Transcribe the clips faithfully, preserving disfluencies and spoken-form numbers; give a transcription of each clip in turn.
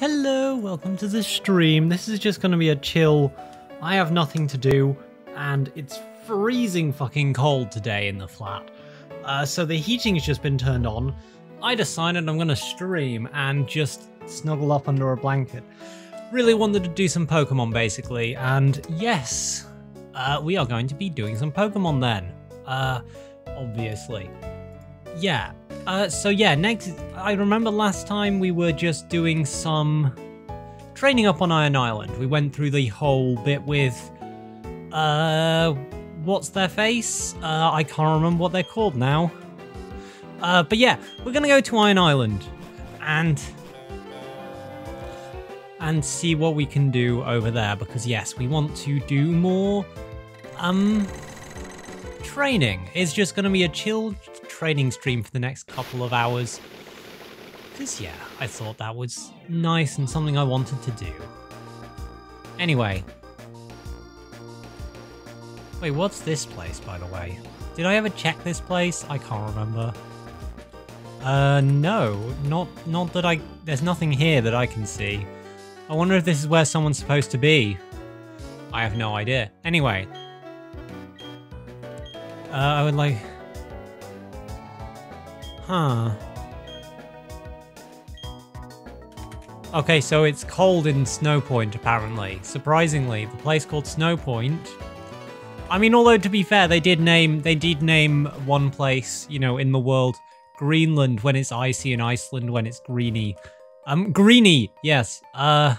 Hello, welcome to the stream. This is just going to be a chill. I have nothing to do and it's freezing fucking cold today in the flat. Uh, so the heating's just been turned on. I decided I'm going to stream and just snuggle up under a blanket. Really wanted to do some Pokemon basically, and yes, uh, we are going to be doing some Pokemon then. Uh, obviously. Yeah. Uh, so yeah, next, I remember last time we were just doing some training up on Iron Island. We went through the whole bit with, uh, what's their face? Uh, I can't remember what they're called now. Uh, but yeah, we're gonna go to Iron Island and, and see what we can do over there, because yes, we want to do more, um, training. It's just gonna be a chill training stream for the next couple of hours, because yeah, I thought that was nice and something I wanted to do. Anyway. Wait, what's this place, by the way? Did I ever check this place? I can't remember. Uh, no, not, not that I, there's nothing here that I can see. I wonder if this is where someone's supposed to be. I have no idea. Anyway. Uh, I would like... Huh. Okay, so it's cold in Snowpoint, apparently. Surprisingly, the place called Snowpoint. I mean, although to be fair, they did name they did name one place, you know, in the world Greenland when it's icy and Iceland when it's greeny. Um, greeny, yes. Uh,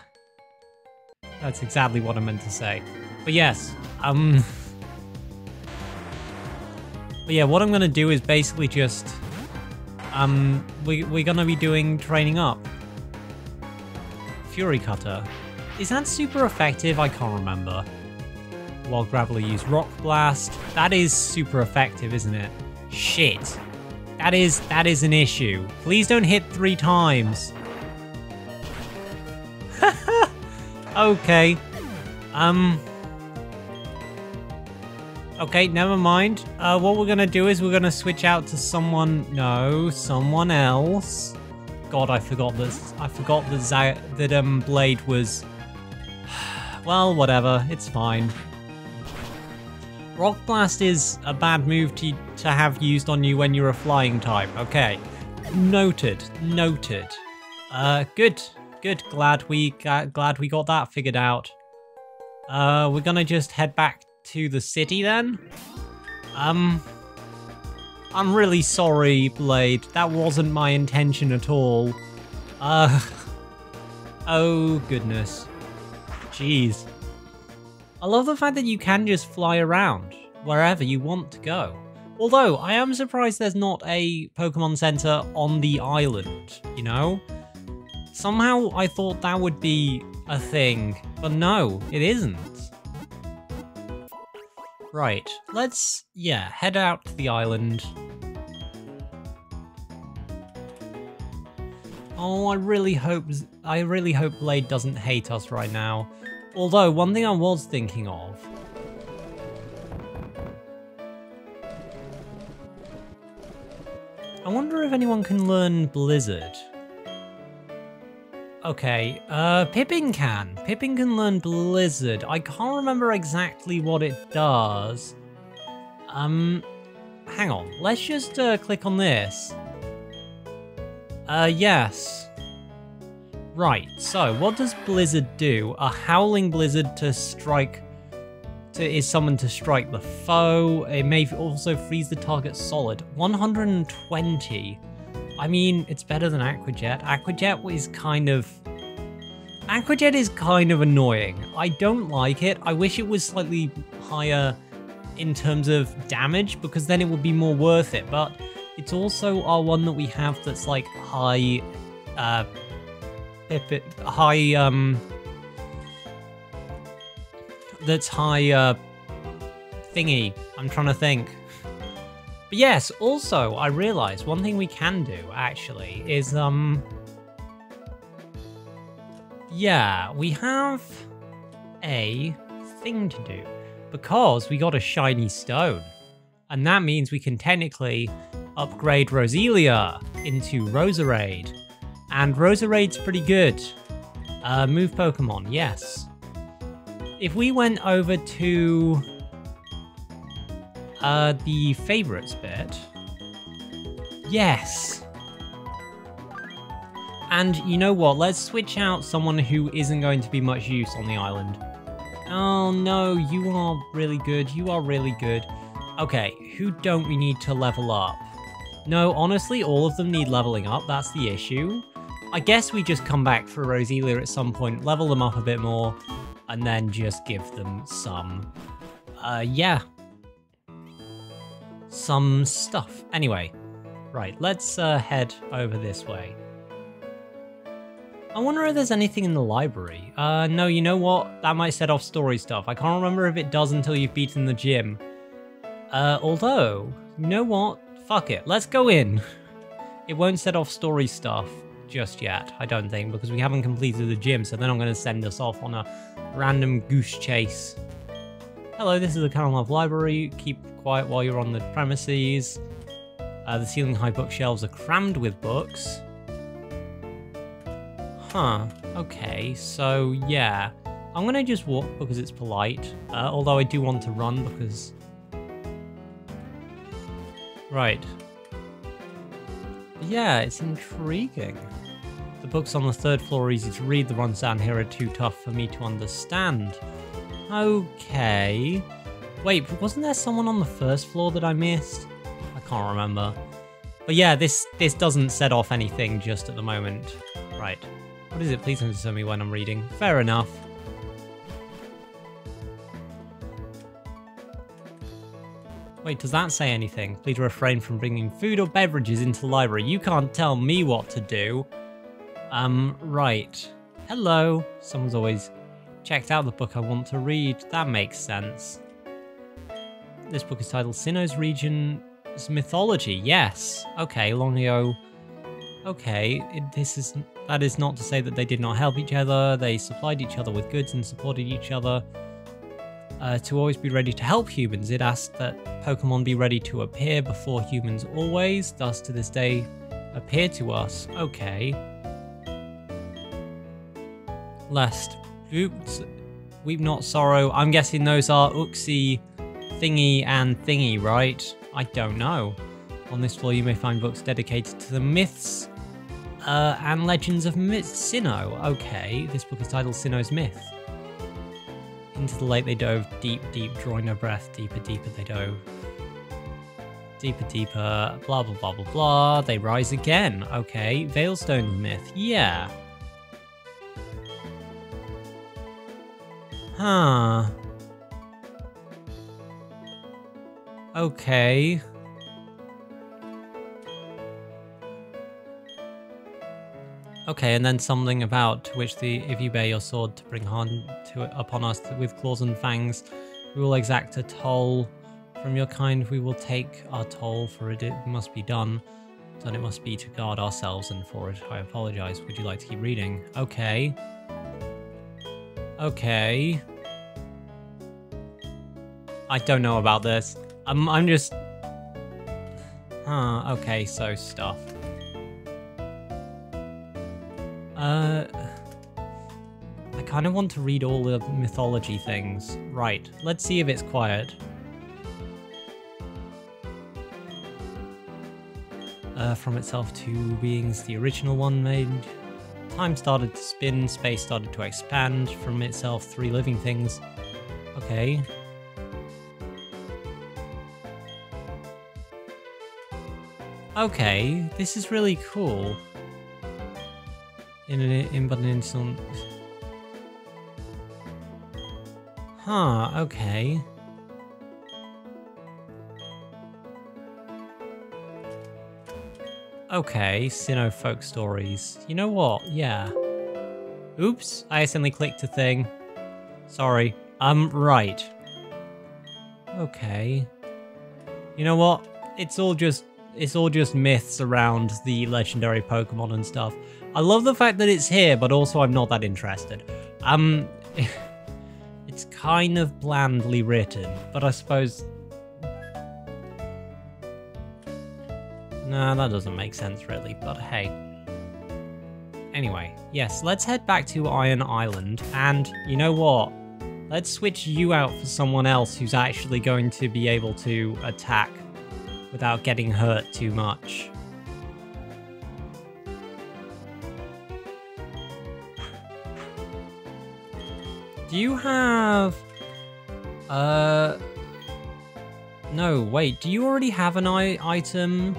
that's exactly what I meant to say. But yes, um, but yeah, what I'm gonna do is basically just. Um, we, we're gonna be doing training up. Fury Cutter. Is that super effective? I can't remember. While Graveler used Rock Blast. That is super effective, isn't it? Shit. That is, that is an issue. Please don't hit three times. Okay. Um... Okay, never mind. Uh, what we're gonna do is we're gonna switch out to someone. No, someone else. God, I forgot this. I forgot that that um Blade was. Well, whatever. It's fine. Rock Blast is a bad move to to have used on you when you're a flying type. Okay, noted, noted. Uh, good, good. Glad we got, glad we got that figured out. Uh, we're gonna just head back to the city then. Um, I'm really sorry, Blade. That wasn't my intention at all. Uh, oh goodness. Jeez. I love the fact that you can just fly around wherever you want to go. Although, I am surprised there's not a Pokemon Center on the island, you know? Somehow I thought that would be a thing, but no, it isn't. Right, let's, yeah, head out to the island. Oh, I really hope, I really hope Blade doesn't hate us right now. Although, one thing I was thinking of... I wonder if anyone can learn Blizzard. Okay, uh, Pippin can. Pippin can learn Blizzard. I can't remember exactly what it does. Um, hang on. Let's just, uh, click on this. Uh, yes. Right, so what does Blizzard do? A howling blizzard to strike... To, is summoned to strike the foe. It may also freeze the target solid. one hundred twenty. I mean, it's better than Aquajet. Aquajet is kind of... Aquajet is kind of annoying. I don't like it. I wish it was slightly higher in terms of damage, because then it would be more worth it. But it's also our one that we have that's like high... Uh, pip high, um... That's high, uh... thingy. I'm trying to think. But yes, also, I realised one thing we can do, actually, is, um... yeah, we have a thing to do, because we got a shiny stone. And that means we can technically upgrade Roselia into Roserade. And Roserade's pretty good. Uh, move Pokemon, yes. If we went over to uh, the favorites bit, yes. And you know what? Let's switch out someone who isn't going to be much use on the island. Oh no, you are really good. You are really good. Okay, who don't we need to level up? No, honestly, all of them need leveling up. That's the issue. I guess we just come back for Roselia at some point, level them up a bit more, and then just give them some, uh, yeah. Some stuff. Anyway, right, let's uh, head over this way. I wonder if there's anything in the library. Uh, no, you know what? That might set off story stuff. I can't remember if it does until you've beaten the gym. Uh, although, you know what? Fuck it, let's go in. It won't set off story stuff just yet, I don't think, because we haven't completed the gym, so they're not going to send us off on a random goose chase. Hello, this is the Canonlove Library. Keep quiet while you're on the premises. Uh, the ceiling-high bookshelves are crammed with books. Huh, okay, so yeah. I'm going to just walk because it's polite, uh, although I do want to run because... Right. Yeah, it's intriguing. The books on the third floor are easy to read, the ones down here are too tough for me to understand. Okay. Wait, wasn't there someone on the first floor that I missed? I can't remember. But yeah, this, this doesn't set off anything just at the moment. Right. What is it? Please don't tell me when I'm reading. Fair enough. Wait, does that say anything? Please refrain from bringing food or beverages into the library. You can't tell me what to do. Um, right. Hello. Someone's always checked out the book I want to read. That makes sense. This book is titled Sinnoh's Region's Mythology. Yes. Okay, long ago. Okay, it, this is... That is not to say that they did not help each other. They supplied each other with goods and supported each other. Uh, to always be ready to help humans, it asked that Pokemon be ready to appear before humans always, thus to this day appear to us. Okay. Lest oops, weep not sorrow. I'm guessing those are Uxie, Thingy, and Thingy, right? I don't know. On this floor you may find books dedicated to the myths uh, and legends of myth Sinnoh. Okay, this book is titled Sinnoh's Myth. Into the lake they dove, deep, deep, drawing their breath, deeper, deeper they dove. Deeper, deeper, blah, blah, blah, blah, blah, they rise again. Okay, Veilstone's myth, yeah. Huh. Okay. Okay, and then something about to which the if you bear your sword to bring harm to it upon us with claws and fangs, we will exact a toll from your kind. We will take our toll, for it, it must be done. Done it must be to guard ourselves, and for it I apologize. Would you like to keep reading? Okay. Okay. I don't know about this. I'm I'm just. Huh. Okay. So stuff. Uh, I kind of want to read all the mythology things. Right, let's see if it's quiet. Uh, from itself to beings, the original one made. Time started to spin, space started to expand. From itself, three living things. Okay. Okay, this is really cool. In an in but an instant. Huh, okay. Okay, Sinnoh folk stories. You know what? Yeah. Oops, I accidentally clicked a thing. Sorry. Um, right. Okay. You know what? It's all just it's all just myths around the legendary Pokemon and stuff. I love the fact that it's here, but also I'm not that interested. Um, it's kind of blandly written, but I suppose... Nah, that doesn't make sense really, but hey. Anyway, yes, let's head back to Iron Island, and you know what? Let's switch you out for someone else who's actually going to be able to attack without getting hurt too much. Do you have... Uh... No, wait, do you already have an i- item?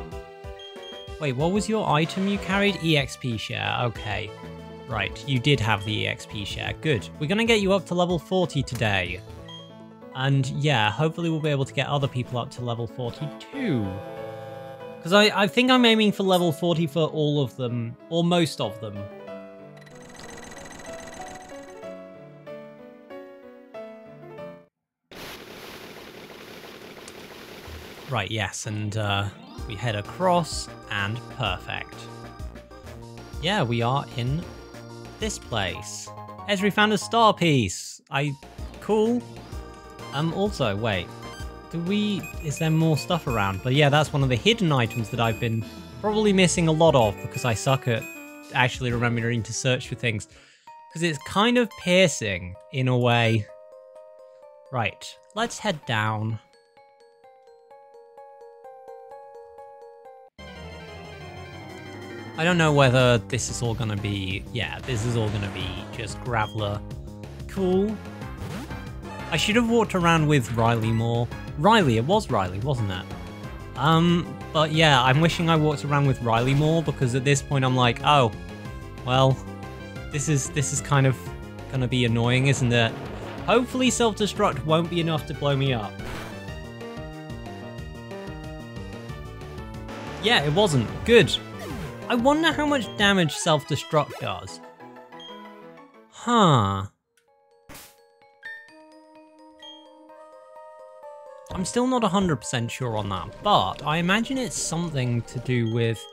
Wait, what was your item you carried? E X P share, okay. Right, you did have the E X P share. Good. We're gonna get you up to level forty today. And yeah, hopefully we'll be able to get other people up to level forty-two. Because I, I think I'm aiming for level forty for all of them, or most of them. Right, yes, and uh, we head across, and perfect. Yeah, we are in this place. Ezri found a star piece. I... cool. Um, also, wait. Do we... is there more stuff around? But yeah, that's one of the hidden items that I've been probably missing a lot of because I suck at actually remembering to search for things. Because it's kind of piercing, in a way. Right, let's head down. I don't know whether this is all gonna be... yeah, this is all gonna be just Graveler. Cool. I should have walked around with Riley more. Riley, it was Riley, wasn't it? Um, but yeah, I'm wishing I walked around with Riley more because at this point I'm like, oh, well, this is, this is kind of gonna be annoying, isn't it? Hopefully self-destruct won't be enough to blow me up. Yeah, it wasn't. Good. I wonder how much damage self-destruct does. Huh. I'm still not one hundred percent sure on that, but I imagine it's something to do with...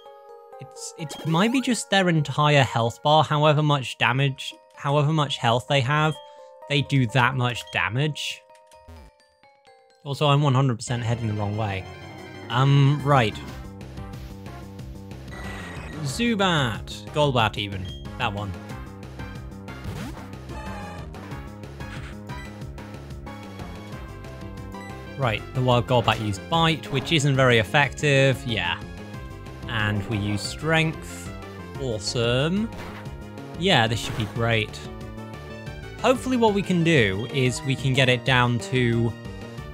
It's, it might be just their entire health bar, however much damage, however much health they have, they do that much damage. Also, I'm one hundred percent heading the wrong way. Um, right. Zubat! Golbat, even. That one. Right, the wild Golbat used Bite, which isn't very effective. Yeah. And we use Strength. Awesome. Yeah, this should be great. Hopefully what we can do is we can get it down to...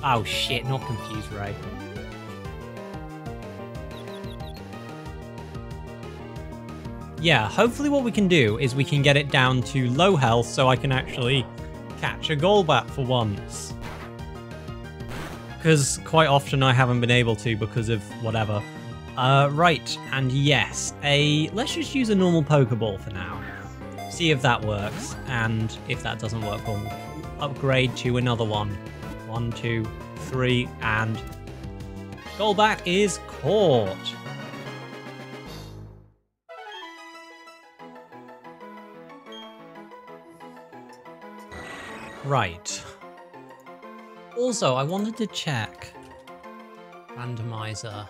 Oh shit, not Confuse Ray. Yeah, hopefully what we can do is we can get it down to low health so I can actually catch a Golbat for once. Because quite often I haven't been able to because of whatever. Uh, right, and yes, a let's just use a normal Pokeball for now. See if that works, and if that doesn't work, we'll upgrade to another one. One, two, three, and... Golbat is caught! Right. Also, I wanted to check randomizer.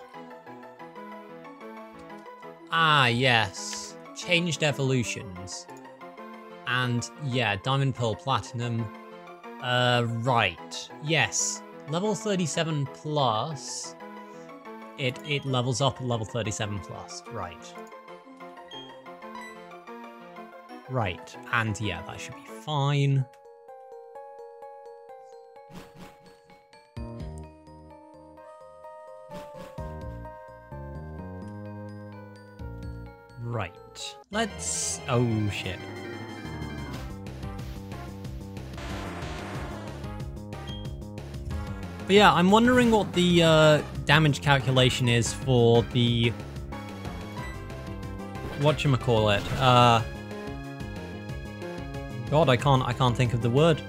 Ah, yes. Changed evolutions. And yeah, Diamond, Pearl, Platinum. Uh, right. Yes. Level thirty-seven plus. It it levels up at level thirty-seven plus. Right. Right. And yeah, that should be fine. Let's... oh shit. But yeah, I'm wondering what the uh, damage calculation is for the... whatchamacallit, uh... God, I can't, I can't think of the word.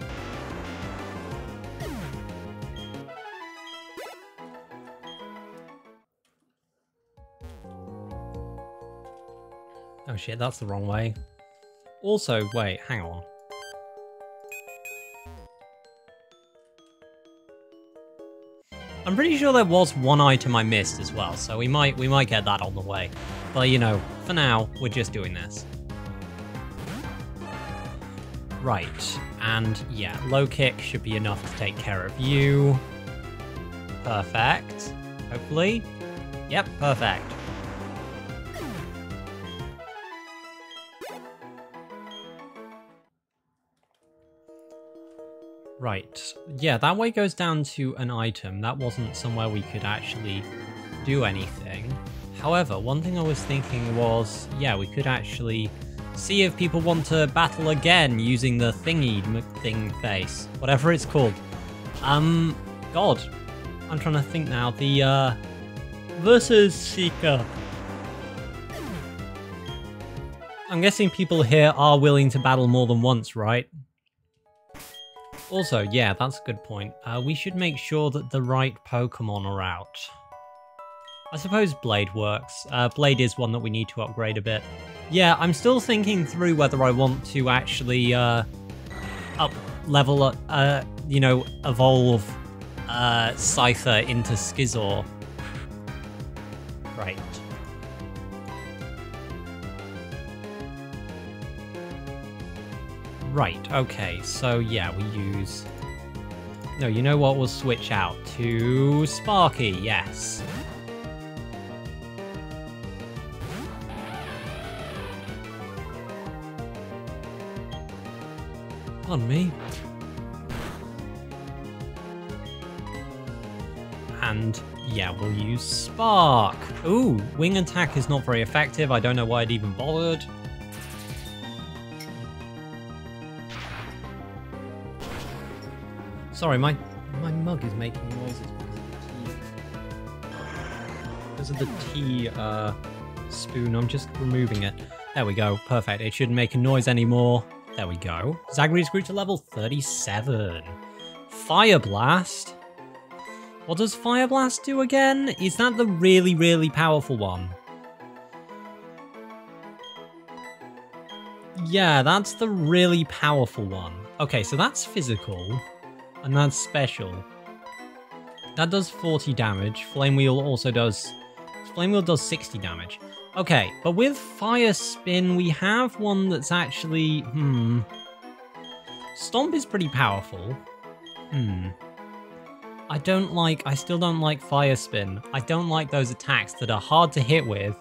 Shit, that's the wrong way. Also, wait, hang on. I'm pretty sure there was one item I missed as well, so we might we might get that on the way. But you know, for now, we're just doing this. Right, and yeah, Low Kick should be enough to take care of you. Perfect. Hopefully. Yep, perfect. Right. Yeah, that way goes down to an item. That wasn't somewhere we could actually do anything. However, one thing I was thinking was, yeah, we could actually see if people want to battle again using the thingy thing face, whatever it's called. Um, God, I'm trying to think now. The uh, versus seeker. I'm guessing people here are willing to battle more than once, right? Also, yeah, that's a good point. Uh, we should make sure that the right Pokemon are out. I suppose Blade works. Uh, Blade is one that we need to upgrade a bit. Yeah, I'm still thinking through whether I want to actually uh, up level, up, uh, you know, evolve uh, Scyther into Scizor. Right. Right, okay, so yeah, we use... No, you know what, we'll switch out to Sparky, yes. Pardon me. And yeah, we'll use Spark. Ooh, Wing Attack is not very effective, I don't know why I'd even bothered. Sorry, my my mug is making noises because of the tea. Because of the tea uh, spoon, I'm just removing it. There we go, perfect. It shouldn't make a noise anymore. There we go. Zagreus grew to level thirty-seven. Fire Blast. What does Fire Blast do again? Is that the really, really powerful one? Yeah, that's the really powerful one. Okay, so that's physical. And that's special. That does forty damage. Flame Wheel also does... Flame Wheel does sixty damage. Okay, but with Fire Spin, we have one that's actually... Hmm. Stomp is pretty powerful. Hmm. I don't like... I still don't like Fire Spin. I don't like those attacks that are hard to hit with.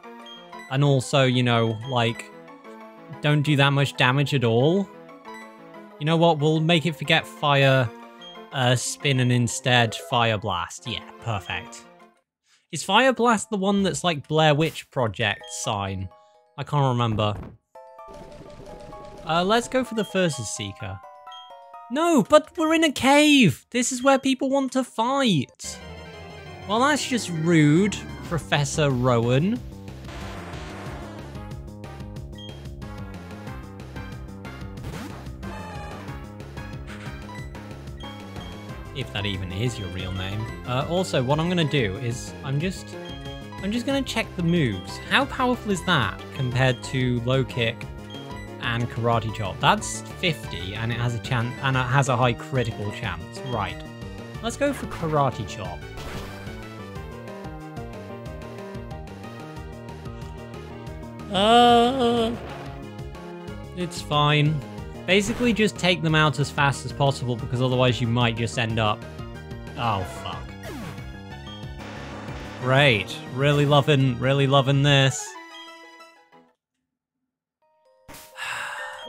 And also, you know, like... Don't do that much damage at all. You know what? We'll make it forget Fire... Uh, spin and instead Fire Blast. Yeah, perfect. Is Fire Blast the one that's like Blair Witch Project sign? I can't remember. Uh, let's go for the Versus Seeker. No, but we're in a cave! This is where people want to fight! Well, that's just rude, Professor Rowan. If that even is your real name. Uh, also, what I'm going to do is I'm just I'm just going to check the moves. How powerful is that compared to Low Kick and Karate Chop? That's fifty, and it has a chance, and it has a high critical chance. Right. Let's go for Karate Chop. Uh, it's fine. Basically, just take them out as fast as possible, because otherwise you might just end up... Oh, fuck. Great. Really loving, really loving this.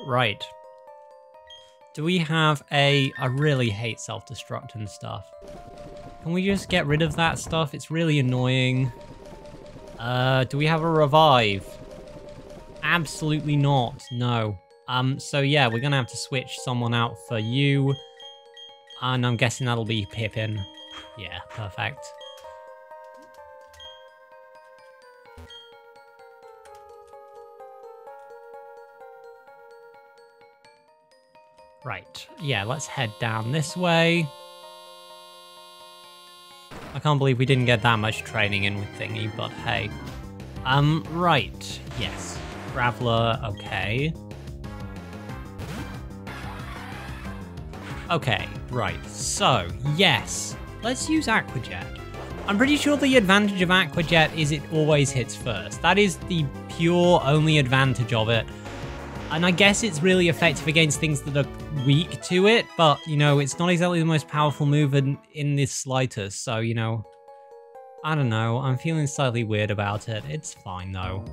Right. Do we have a... I really hate self-destruct and stuff. Can we just get rid of that stuff? It's really annoying. Uh, do we have a revive? Absolutely not. No. Um, so yeah, we're gonna have to switch someone out for you. And I'm guessing that'll be Pippin. Yeah, perfect. Right, yeah, let's head down this way. I can't believe we didn't get that much training in with Thingy, but hey. Um, right, yes. Graveler, okay. Okay, right, so, yes, let's use Aquajet. I'm pretty sure the advantage of Aquajet is it always hits first. That is the pure only advantage of it. And I guess it's really effective against things that are weak to it, but, you know, it's not exactly the most powerful move in, in this slightest, so, you know, I don't know, I'm feeling slightly weird about it. It's fine, though.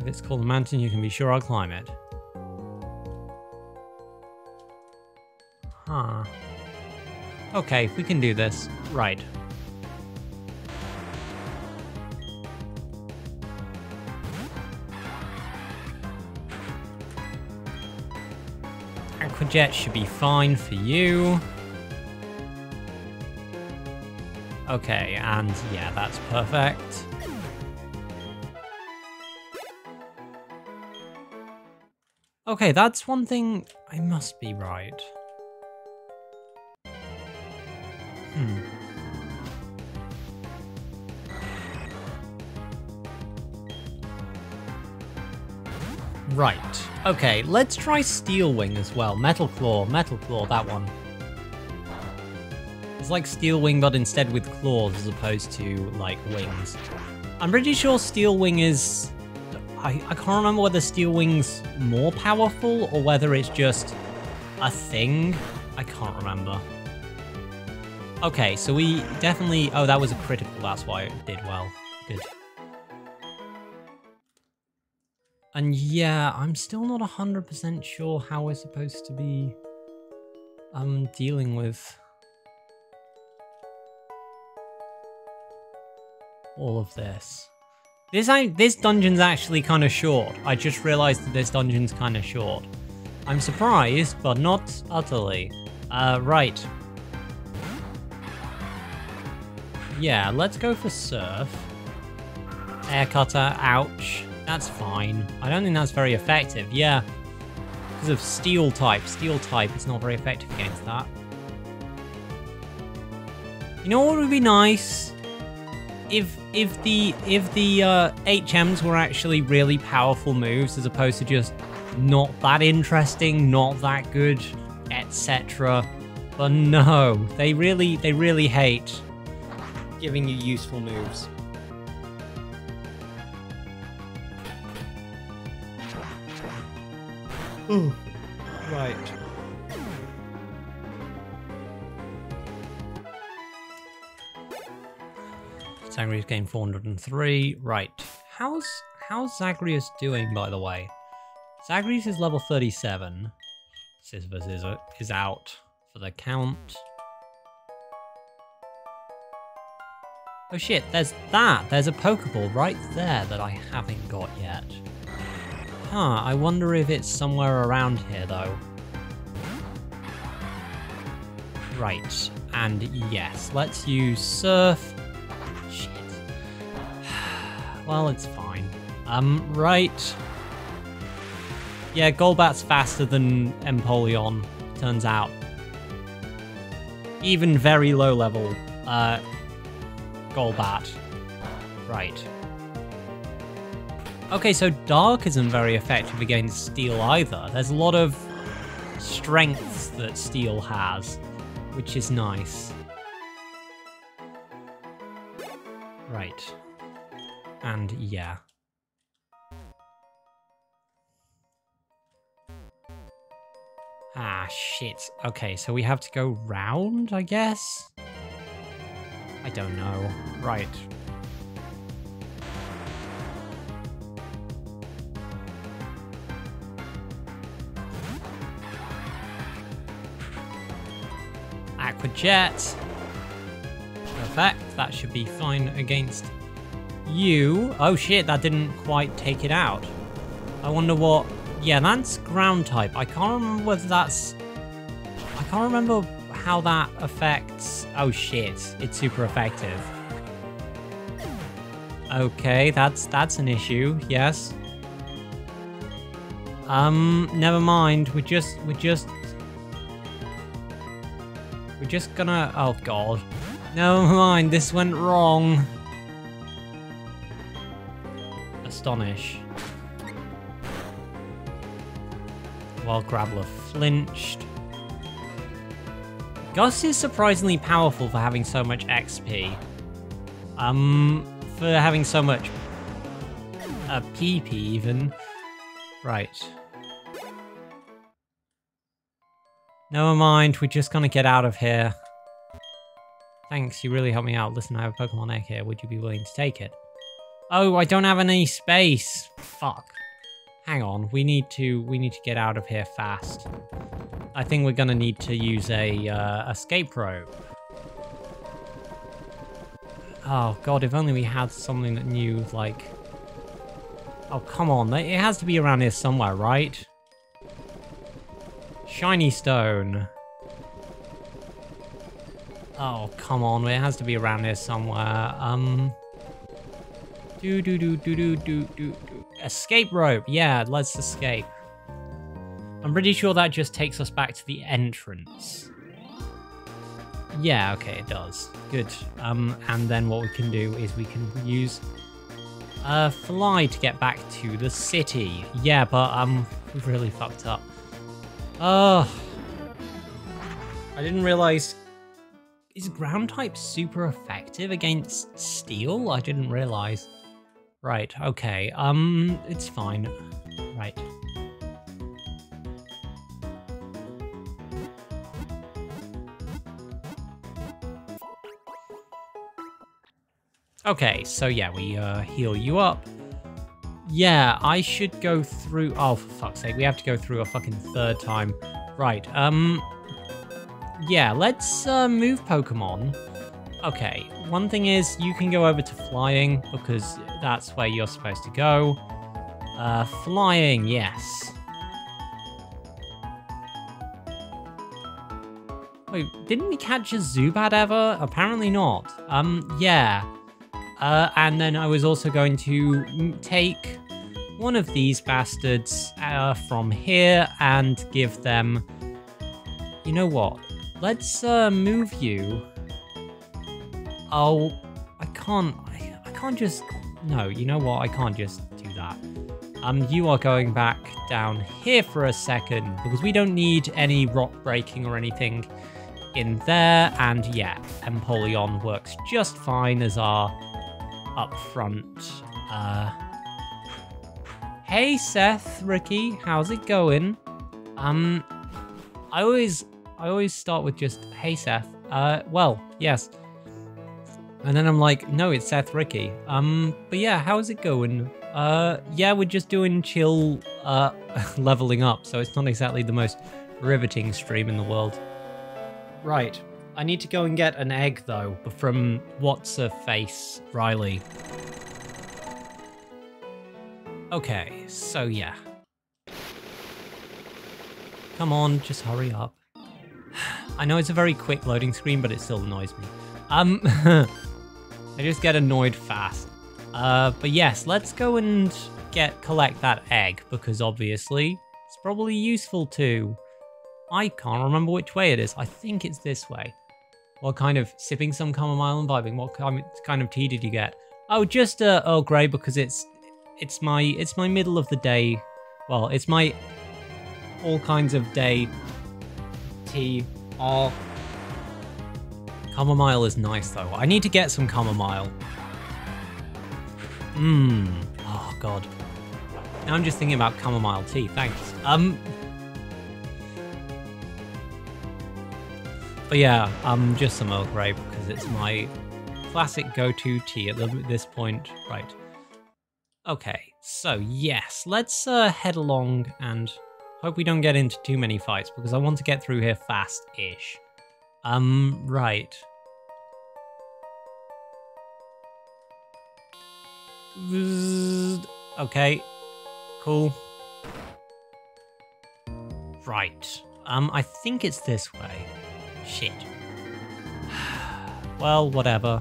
If it's called a mountain, you can be sure I'll climb it. Huh. Okay, we can do this. Right. Aquajet should be fine for you. Okay, and yeah, that's perfect. Okay, that's one thing I must be right. Hmm. Right. Okay, let's try Steel Wing as well. Metal Claw, Metal Claw, that one. It's like Steel Wing, but instead with claws as opposed to, like, wings. I'm pretty sure Steel Wing is... I, I can't remember whether Steel Wing's more powerful or whether it's just a thing. I can't remember. Okay, so we definitely... Oh, that was a critical, that's why it did well. Good. And yeah, I'm still not one hundred percent sure how we're supposed to be um, dealing with all of this. This I, this dungeon's actually kind of short. I just realized that this dungeon's kind of short. I'm surprised, but not utterly. Uh, right. Yeah, let's go for Surf. Air Cutter, ouch. That's fine. I don't think that's very effective, yeah. Because of Steel type. Steel type is not very effective against that. You know what would be nice? If if the if the uh, H Ms were actually really powerful moves as opposed to just not that interesting, not that good, et cetera. But no, they really they really hate giving you useful moves. Ooh. Right. Zagreus game four hundred and three. Right. How's how's Zagreus doing, by the way? Zagreus is level thirty-seven. Sisyphus is is out for the count. Oh shit! There's that. There's a Pokeball right there that I haven't got yet. Huh, I wonder if it's somewhere around here, though. Right, and yes, let's use Surf. Shit. Well, it's fine. Um, right. Yeah, Golbat's faster than Empoleon, turns out. Even very low level, uh, Golbat. Right. Okay, so Dark isn't very effective against Steel either. There's a lot of strengths that Steel has, which is nice. Right. And yeah. Ah, shit. Okay, so we have to go round, I guess? I don't know. Right. Aquajet. Perfect. That should be fine against you. Oh shit, that didn't quite take it out. I wonder what... Yeah, that's ground type. I can't remember whether that's... I can't remember how that affects... Oh shit, it's super effective. Okay, that's that's an issue, yes. Um, never mind. We're just... We're just... We're just gonna... Oh, God. Never mind, this went wrong. Astonish. While Graveler flinched. Gus is surprisingly powerful for having so much X P. Um, for having so much. A P P even. Right. Never mind, we're just gonna get out of here. Thanks, you really helped me out. Listen, I have a Pokemon egg here. Would you be willing to take it? Oh, I don't have any space. Fuck. Hang on, we need to we need to get out of here fast. I think we're gonna need to use a uh, escape rope. Oh god, if only we had something that knew like. Oh come on, it has to be around here somewhere, right? Shiny stone. Oh come on, it has to be around here somewhere. Um. Do do do do do do do. Escape rope. Yeah, let's escape. I'm pretty sure that just takes us back to the entrance. Yeah, okay, it does. Good. Um, and then what we can do is we can use a fly to get back to the city. Yeah, but um, we've really fucked up. Oh, I didn't realize. Is ground type super effective against steel? I didn't realize. Right, okay, um, it's fine. Right. Okay, so yeah, we uh, heal you up. Yeah, I should go through... Oh, for fuck's sake, we have to go through a fucking third time. Right, um... yeah, let's uh, move Pokemon. Okay, one thing is you can go over to flying because that's where you're supposed to go. Uh, flying, yes. Wait, didn't we catch a Zubat ever? Apparently not. Um, yeah. Uh, and then I was also going to take one of these bastards uh, from here and give them... You know what? Let's uh, move you. Oh, I can't, I, I can't just, no, you know what, I can't just do that. Um, you are going back down here for a second because we don't need any rock breaking or anything in there. And yeah, Empoleon works just fine as our up front. Uh... Hey Seth, Ricky, how's it going? Um, I always, I always start with just, hey Seth, uh, well, yes. And then I'm like, no, it's Seth Ricky. Um, but yeah, how's it going? Uh, yeah, we're just doing chill, uh, leveling up. So it's not exactly the most riveting stream in the world. Right. I need to go and get an egg though, from What's-Her-Face Riley. Okay. So yeah. Come on, just hurry up. I know it's a very quick loading screen, but it still annoys me. Um, I just get annoyed fast. Uh, but yes, let's go and get collect that egg, because obviously it's probably useful too. I can't remember which way it is. I think it's this way. What kind of sipping some chamomile and vibing? What kind of tea did you get? Oh, just uh, Earl Grey, because it's it's my it's my middle of the day. Well, it's my all kinds of day tea. Oh. Chamomile is nice though. I need to get some chamomile. Mmm. Oh god. Now I'm just thinking about chamomile tea. Thanks. Um. But yeah, um, just some Earl Grey because it's my classic go-to tea at this point. Right. Okay. So yes, let's uh, head along and hope we don't get into too many fights because I want to get through here fast-ish. Um, right. Okay. Cool. Right. Um, I think it's this way. Shit. Well, whatever.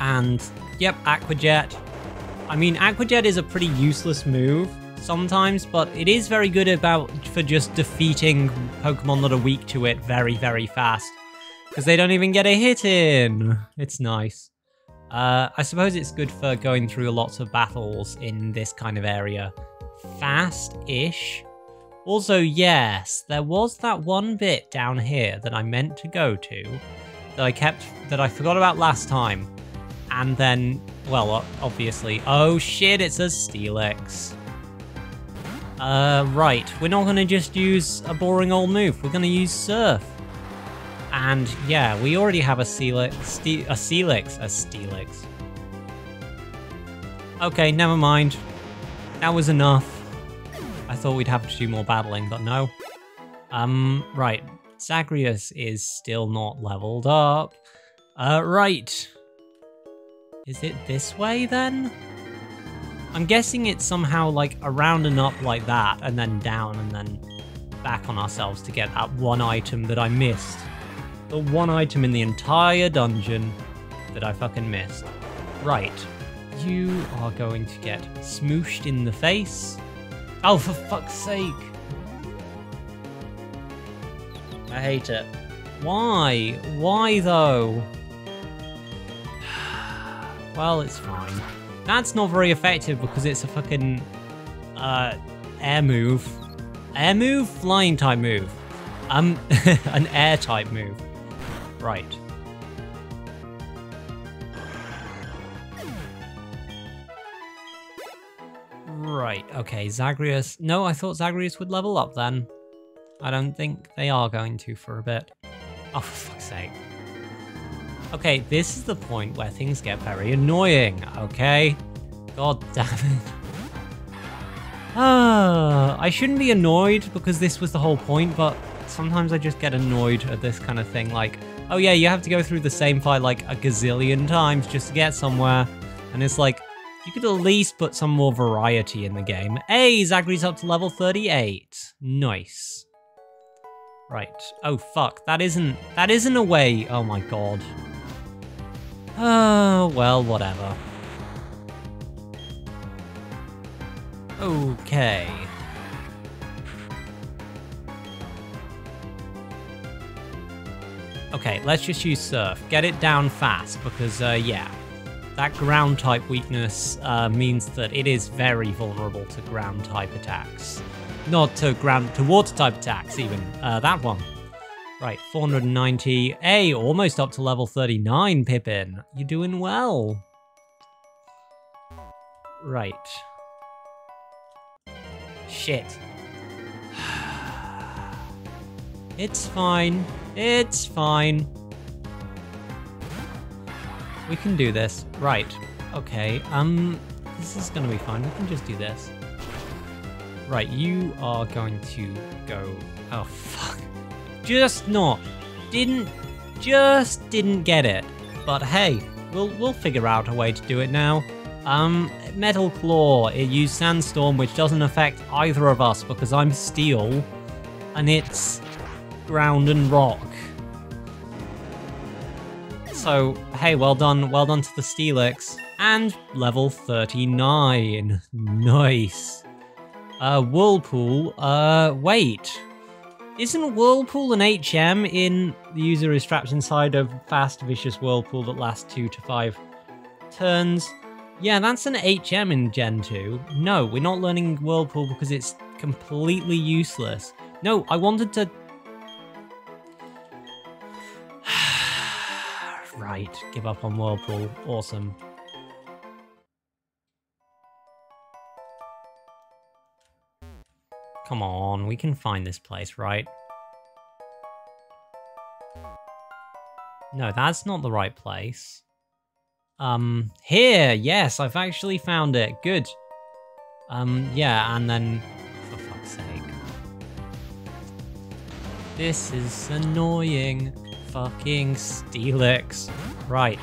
And, yep, Aquajet. I mean, Aquajet is a pretty useless move sometimes, but it is very good about for just defeating Pokemon that are weak to it very, very fast. Because they don't even get a hit in. It's nice. Uh, I suppose it's good for going through lots of battles in this kind of area fast-ish. Also, yes, there was that one bit down here that I meant to go to that I kept, that I forgot about last time. And then, well, obviously, oh shit, it's a Steelix. Uh, right, we're not gonna just use a boring old move, we're gonna use Surf. And yeah, we already have a Steelix, Ste a Steelix, a Steelix. Okay, never mind. That was enough. I thought we'd have to do more battling, but no. Um, right. Zagreus is still not leveled up. Uh, right. Is it this way then? I'm guessing it's somehow like around and up like that, and then down, and then back on ourselves to get that one item that I missed. The one item in the entire dungeon that I fucking missed. Right. You are going to get smooshed in the face. Oh, for fuck's sake. I hate it. Why? Why though? Well, it's fine. That's not very effective because it's a fucking uh, air move. Air move? Flying type move. Um, an air type move. Right. Right, okay, Zagreus. No, I thought Zagreus would level up then. I don't think they are going to for a bit. Oh, for fuck's sake. Okay, this is the point where things get very annoying, okay? God damn it. Ah, I shouldn't be annoyed because this was the whole point, but sometimes I just get annoyed at this kind of thing. Like, oh yeah, you have to go through the same fight like a gazillion times just to get somewhere. And it's like, you could at least put some more variety in the game. Hey, Zagreus up to level thirty-eight. Nice. Right. Oh, fuck. That isn't... That isn't a way... Oh, my God. Oh, well, whatever. Okay. Okay, let's just use Surf. Get it down fast, because, uh, yeah. That ground-type weakness uh, means that it is very vulnerable to ground-type attacks. Not to ground, to water-type attacks, even. Uh, that one. Right, four hundred ninety. Hey, almost up to level thirty-nine, Pippin. You're doing well. Right. Shit. It's fine. It's fine. We can do this. Right. Okay. Um, this is gonna be fine. We can just do this. Right, you are going to go... Oh, fuck. Just not. Didn't... Just didn't get it. But hey, we'll we'll figure out a way to do it now. Um, Metal Claw. It used Sandstorm, which doesn't affect either of us because I'm Steel. And it's... Ground and Rock. So, hey, well done, well done to the Steelix. And level thirty-nine. Nice. Uh, Whirlpool, uh, wait. Isn't Whirlpool an H M in the user is trapped inside a fast, vicious Whirlpool that lasts two to five turns? Yeah, that's an H M in Gen two. No, we're not learning Whirlpool because it's completely useless. No, I wanted to... Right, give up on Whirlpool. Awesome. Come on, we can find this place, right? No, that's not the right place. Um, here! Yes, I've actually found it. Good. Um, yeah, and then... For fuck's sake. This is annoying. Fucking Steelix. Right.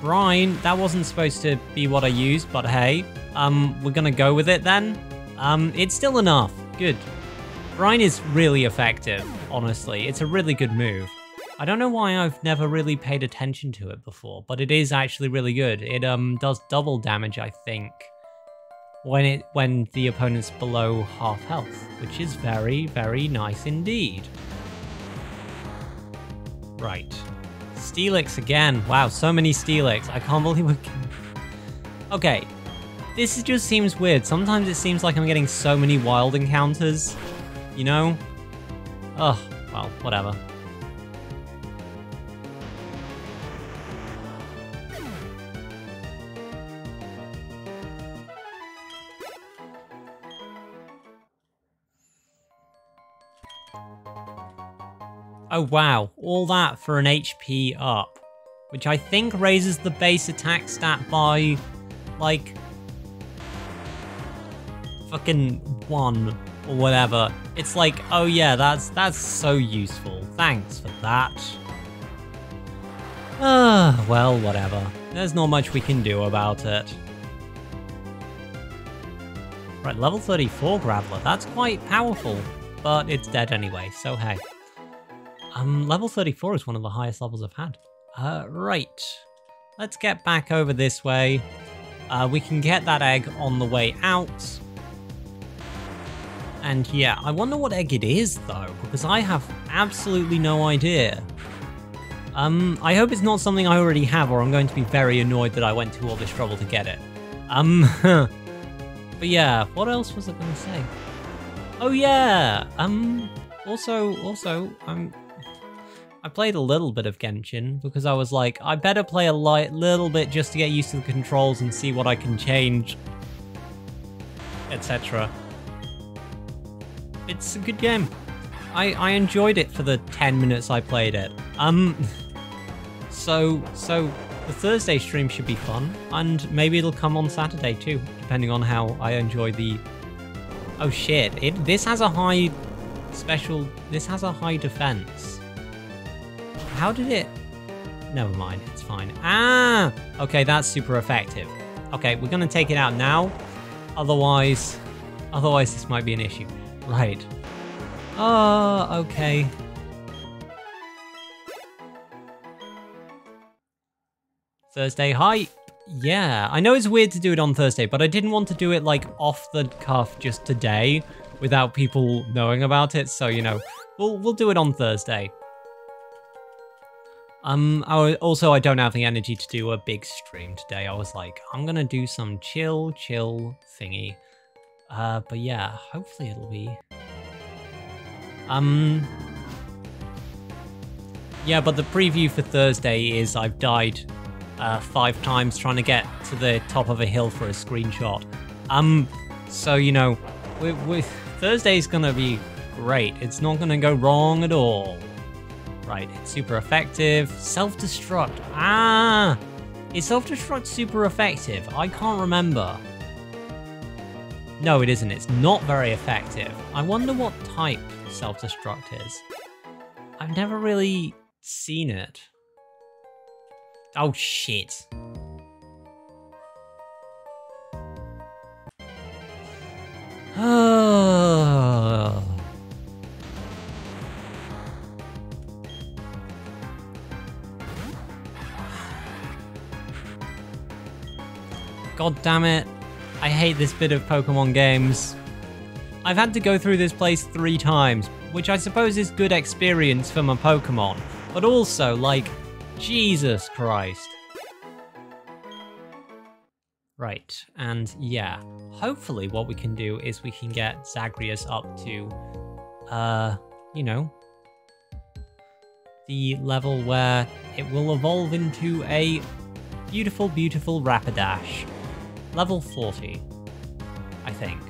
Brine, that wasn't supposed to be what I used, but hey. Um, we're gonna go with it then. Um, it's still enough. Good. Brine is really effective, honestly. It's a really good move. I don't know why I've never really paid attention to it before, but it is actually really good. It, um, does double damage, I think, when it when the opponent's below half health, which is very, very nice indeed. Right. Steelix again. Wow, so many Steelix. I can't believe we can... Okay. This just seems weird. Sometimes it seems like I'm getting so many wild encounters, you know? Ugh, well, whatever. Oh wow, all that for an H P up, which I think raises the base attack stat by, like, fucking one or whatever. It's like, oh yeah, that's that's so useful. Thanks for that. Ah, well, whatever. There's not much we can do about it. Right, level thirty-four Graveler. That's quite powerful, but it's dead anyway, so hey. Um, level thirty-four is one of the highest levels I've had. Uh, right. Let's get back over this way. Uh, we can get that egg on the way out. And yeah, I wonder what egg it is though, because I have absolutely no idea. Um, I hope it's not something I already have, or I'm going to be very annoyed that I went to all this trouble to get it. Um, but yeah, what else was I going to say? Oh yeah, um, also, also, I'm... I played a little bit of Genshin because I was like, I better play a light little bit just to get used to the controls and see what I can change, et cetera. It's a good game. I, I enjoyed it for the ten minutes I played it. Um, so, so the Thursday stream should be fun, and maybe it'll come on Saturday too, depending on how I enjoy the... Oh shit, it, this has a high special, this has a high defense. How did it... Never mind, it's fine. Ah! Okay, that's super effective. Okay, we're gonna take it out now. Otherwise... Otherwise this might be an issue. Right. Ah, uh, okay. Thursday hype! Yeah, I know it's weird to do it on Thursday, but I didn't want to do it, like, off the cuff just today without people knowing about it, so, you know, we'll, we'll do it on Thursday. Um, I, also, I don't have the energy to do a big stream today. I was like, I'm gonna do some chill, chill thingy. Uh, but yeah, hopefully it'll be... Um... Yeah, but the preview for Thursday is I've died uh, five times trying to get to the top of a hill for a screenshot. Um, so, you know, we, we, Thursday's gonna be great. It's not gonna go wrong at all. Right, it's super effective. Self-destruct. Ah! Is self-destruct super effective? I can't remember. No, it isn't. It's not very effective. I wonder what type self-destruct is. I've never really seen it. Oh, shit. Ah. God damn it. I hate this bit of Pokemon games. I've had to go through this place three times, which I suppose is good experience for my Pokemon, but also, like, Jesus Christ. Right, and yeah, hopefully what we can do is we can get Zagreus up to, uh, you know, the level where it will evolve into a beautiful, beautiful Rapidash. Level forty, I think.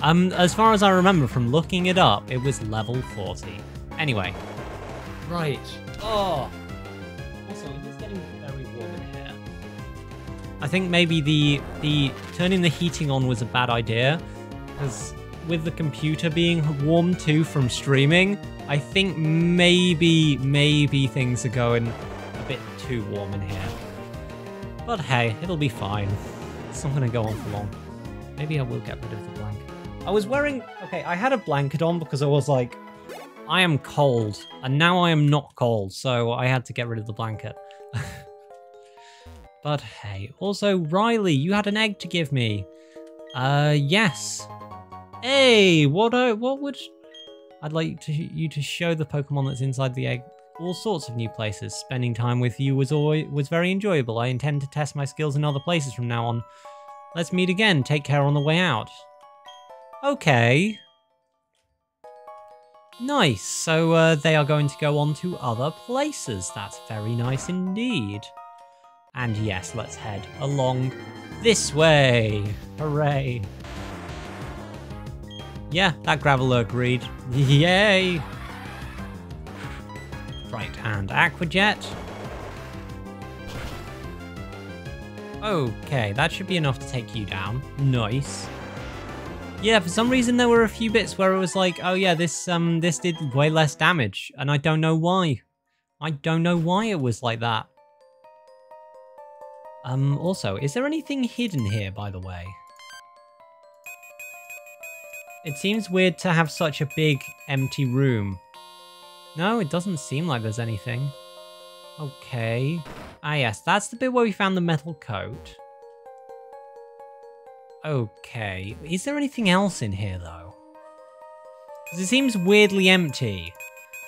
Um, as far as I remember from looking it up, it was level forty. Anyway. Right. Oh! Also, it is getting very warm in here. I think maybe the, the turning the heating on was a bad idea, because with the computer being warm too from streaming, I think maybe, maybe things are going a bit too warm in here. But hey, it'll be fine. It's not going to go on for long. Maybe I will get rid of the blanket. I was wearing... Okay, I had a blanket on because I was like, I am cold. And now I am not cold, so I had to get rid of the blanket. But hey. Also, Riley, you had an egg to give me. Uh, yes. Hey, what I, what would... I'd like to, you to show the Pokemon that's inside the egg all sorts of new places. Spending time with you was always was very enjoyable. I intend to test my skills in other places from now on. Let's meet again. Take care on the way out. Okay. Nice. So uh, they are going to go on to other places. That's very nice indeed. And yes, let's head along this way. Hooray. Yeah, that Graveler agreed. Yay. Right, and Aquajet. Okay, that should be enough to take you down. Nice. Yeah, for some reason there were a few bits where it was like, oh yeah, this um this did way less damage, and I don't know why. I don't know why it was like that. Um, also, is there anything hidden here, by the way? It seems weird to have such a big empty room. No, it doesn't seem like there's anything. Okay. Ah yes, that's the bit where we found the metal coat. Okay. Is there anything else in here, though? Because it seems weirdly empty.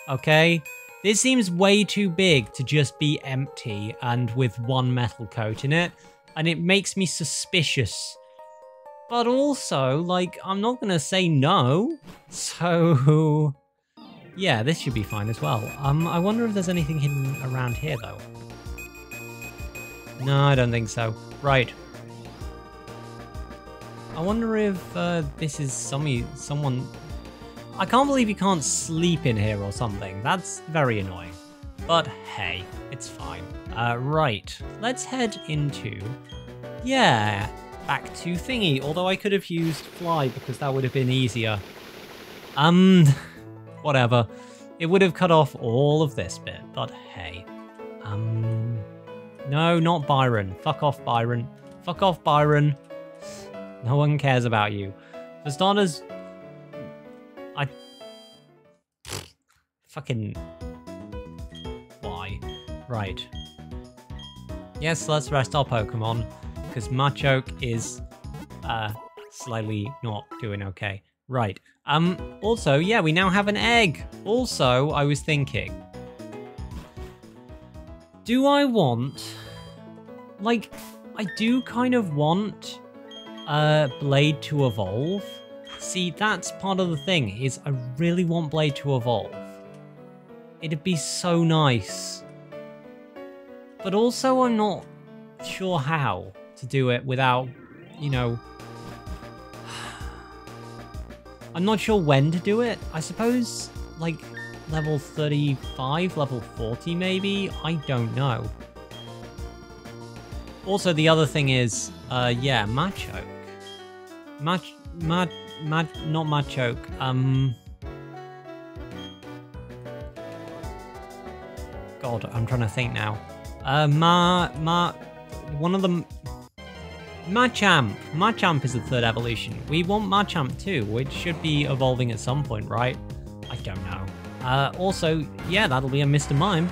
Okay? This seems way too big to just be empty and with one metal coat in it. And it makes me suspicious. But also, like, I'm not gonna say no. So... yeah, this should be fine as well. Um, I wonder if there's anything hidden around here, though. No, I don't think so. Right. I wonder if uh, this is some someone... I can't believe you can't sleep in here or something. That's very annoying. But hey, it's fine. Uh, right, let's head into... yeah, back to thingy. Although I could have used fly because that would have been easier. Um... Whatever. It would have cut off all of this bit, but hey. Um, no, not Byron. Fuck off, Byron. Fuck off, Byron. No one cares about you. For starters, I... fucking... why? Right. Yes, let's rest our Pokemon, because Machoke is uh, slightly not doing okay. Right. Um, also, yeah, we now have an egg. Also, I was thinking, do I want, like, I do kind of want uh, Blade to evolve. See, that's part of the thing, is I really want Blade to evolve. It'd be so nice. But also, I'm not sure how to do it without, you know, I'm not sure when to do it. I suppose, like, level thirty-five, level forty maybe? I don't know. Also, the other thing is, uh, yeah, Machoke. Mach... Mach... Mach... Not Machoke. Um... God, I'm trying to think now. Uh, Ma... Ma... One of them... Machamp! Machamp is the third evolution. We want Machamp too, which should be evolving at some point, right? I don't know. Uh, also, yeah, that'll be a Mister Mime.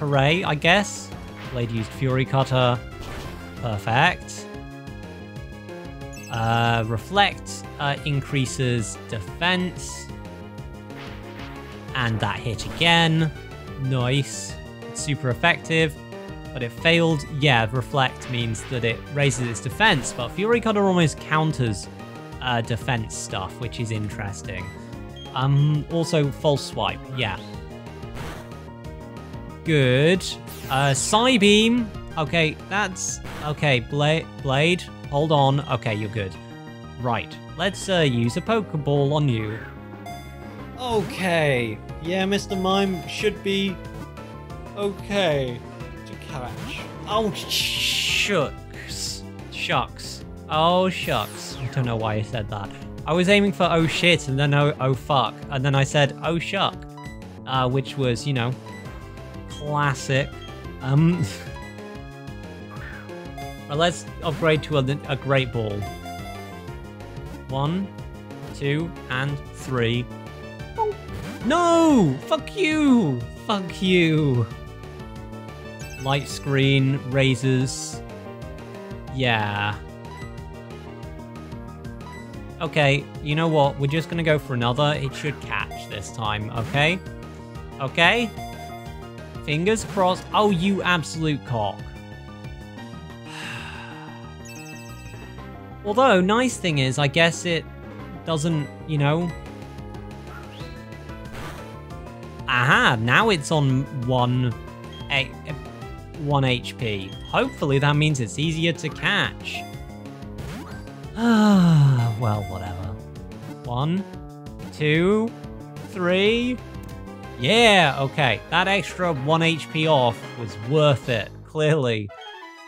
Hooray, I guess. Blade used Fury Cutter. Perfect. Uh, reflect uh, increases defense. And that hit again. Nice. It's super effective. But it failed. Yeah, Reflect means that it raises its defense, but Fury Cutter almost counters uh, defense stuff, which is interesting. Um, also, False Swipe, yeah. Good. Uh, Psybeam. Okay, that's... okay, Blade, Blade, hold on. Okay, you're good. Right, let's uh, use a Pokeball on you. Okay. Yeah, Mister Mime should be... okay. Oh, shucks. Shucks. Oh, shucks. I don't know why I said that. I was aiming for oh shit and then oh, oh fuck. And then I said oh shuck. Uh, which was, you know, classic. Um, well, let's upgrade to a, a great ball. One, two, and three. Oh. No! Fuck you! Fuck you! Light screen, razors. Yeah. Okay, you know what? We're just gonna go for another. It should catch this time, okay? Okay? Fingers crossed. Oh, you absolute cock. Although, nice thing is, I guess it doesn't, you know... Aha, now it's on one, a, one H P. Hopefully that means it's easier to catch. Ah, well, whatever. One, two, three... Yeah, okay. That extra one H P off was worth it, clearly.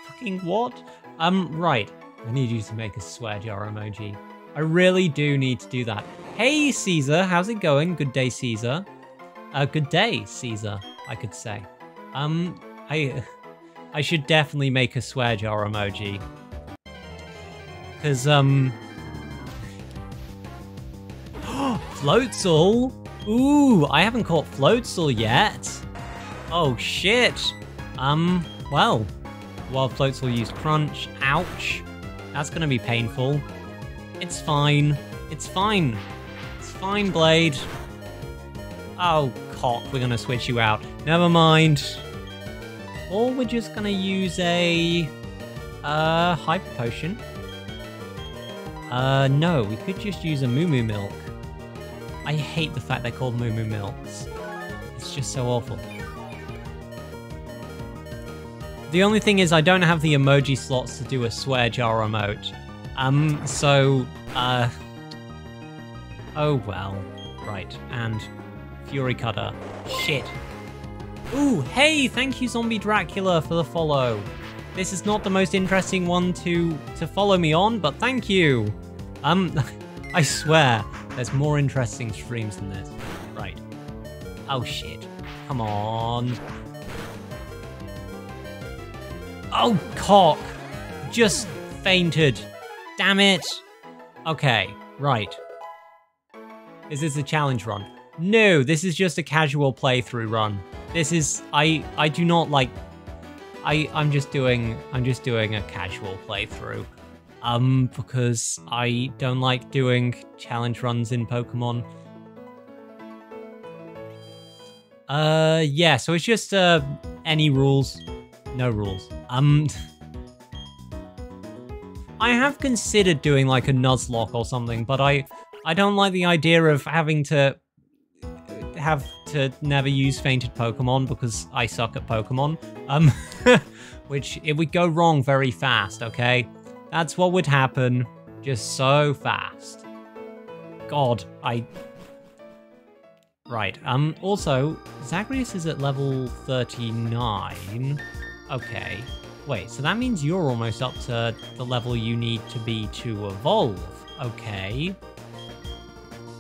Fucking what? Um, right. I need you to make a swear jar emoji. I really do need to do that. Hey, Caesar. How's it going? Good day, Caesar. Uh, good day, Caesar, I could say. Um, I... I should definitely make a swear jar emoji. Because, um... Floatzel? Ooh, I haven't caught Floatzel yet. Oh, shit. Um, well. While Floatzel used Crunch. Ouch. That's gonna be painful. It's fine. It's fine. It's fine, Blade. Oh, cock. We're gonna switch you out. Never mind. Or we're just gonna use a... Uh, Hyper Potion. Uh, no. We could just use a Moo Moo Milk. I hate the fact they're called Moo Moo Milks. It's just so awful. The only thing is I don't have the emoji slots to do a swear jar emote. Um, so, uh... Oh well. Right, and... Fury Cutter. Shit. Ooh, hey! Thank you, Zombie Dracula, for the follow. This is not the most interesting one to, to follow me on, but thank you! Um, I swear. There's more interesting streams than this. Right. Oh shit. Come on. Oh, cock! Just fainted. Damn it. Okay, right. Is this a challenge run? No, this is just a casual playthrough run. This is, I, I do not like, I, I'm just doing, I'm just doing a casual playthrough. Um, because I don't like doing challenge runs in Pokemon. Uh, yeah, so it's just, uh, any rules. No rules. Um, I have considered doing, like, a Nuzlocke or something, but I, I don't like the idea of having to have to never use fainted Pokemon because I suck at Pokemon. Um, which, it would go wrong very fast, okay? That's what would happen, just so fast. God, I... Right, um, also, Zagreus is at level thirty-nine. Okay, wait, so that means you're almost up to the level you need to be to evolve. Okay.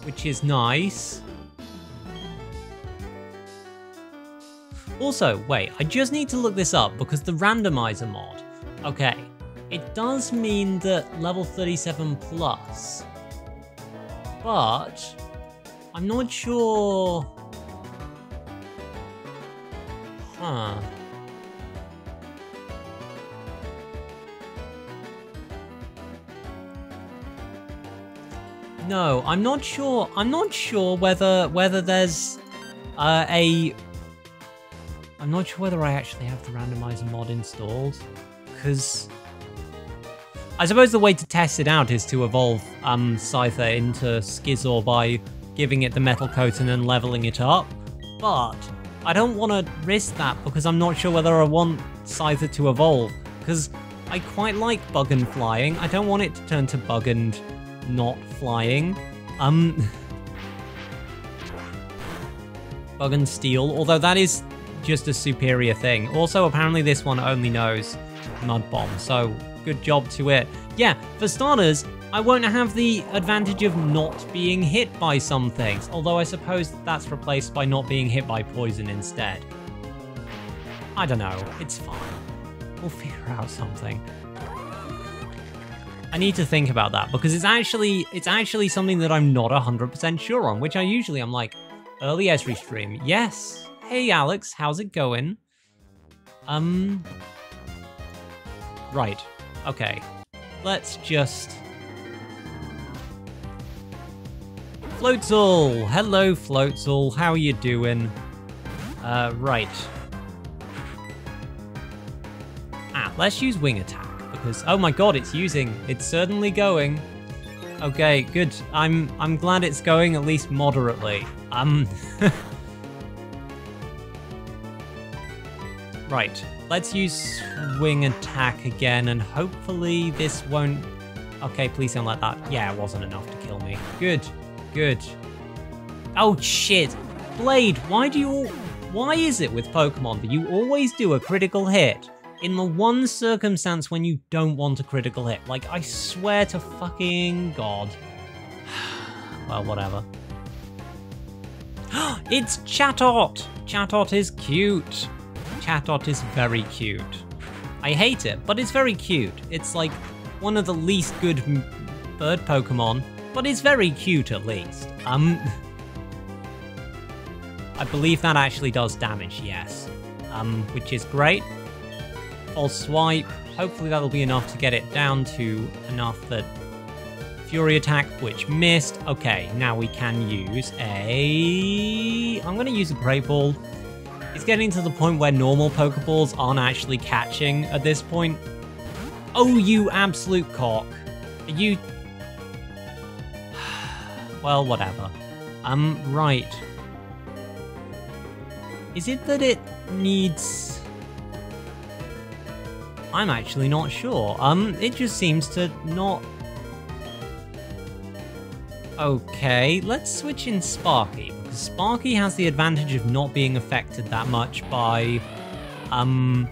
Which is nice. Also, wait, I just need to look this up because the randomizer mod. Okay. It does mean that level thirty-seven plus, but I'm not sure. Huh. No, I'm not sure. I'm not sure whether whether there's uh, a. I'm not sure whether I actually have the randomizer mod installed, because. I suppose the way to test it out is to evolve um, Scyther into Scizor by giving it the metal coat and then leveling it up, but I don't want to risk that because I'm not sure whether I want Scyther to evolve, because I quite like bug and flying. I don't want it to turn to bug and not flying. Um, bug and steel, although that is just a superior thing. Also, apparently this one only knows Mud Bomb, so... good job to it. Yeah, for starters, I won't have the advantage of not being hit by some things, although I suppose that's replaced by not being hit by poison instead. I don't know, it's fine. We'll figure out something. I need to think about that, because it's actually it's actually something that I'm not one hundred percent sure on, which I usually am like, early Esri stream, yes. Hey Alex, how's it going? Um, right. Okay, let's just... Floatzel! Hello, Floatzel. How are you doing? Uh, right. Ah, let's use Wing Attack, because oh my god, it's using. It's certainly going. Okay, good. I'm I'm glad it's going at least moderately. Um Right. Let's use swing attack again and hopefully this won't... Okay, please don't let that... Yeah, it wasn't enough to kill me. Good. Good. Oh shit! Blade, why do you... Why is it with Pokemon that you always do a critical hit in the one circumstance when you don't want a critical hit? Like, I swear to fucking god. Well, whatever. It's Chatot! Chatot is cute. Chatot is very cute. I hate it, but it's very cute. It's like one of the least good bird Pokemon, but it's very cute at least. Um... I believe that actually does damage, yes. Um, which is great. False Swipe. Hopefully that'll be enough to get it down to enough that... Fury Attack, which missed. Okay, now we can use a... I'm gonna use a Great Ball. It's getting to the point where normal Pokeballs aren't actually catching at this point. Oh, you absolute cock. Are you... Well, whatever. Um, right. Is it that it needs... I'm actually not sure. Um, it just seems to not... Okay, let's switch in Sparky, because Sparky has the advantage of not being affected that much by... Um...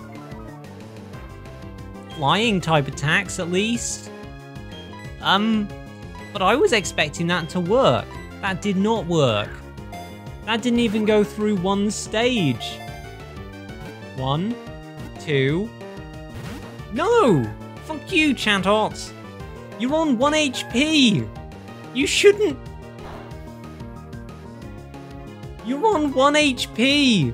Flying type attacks, at least. Um... But I was expecting that to work. That did not work. That didn't even go through one stage. One, two... No! Fuck you, Chatot! You're on one H P! You shouldn't... You're on one H P!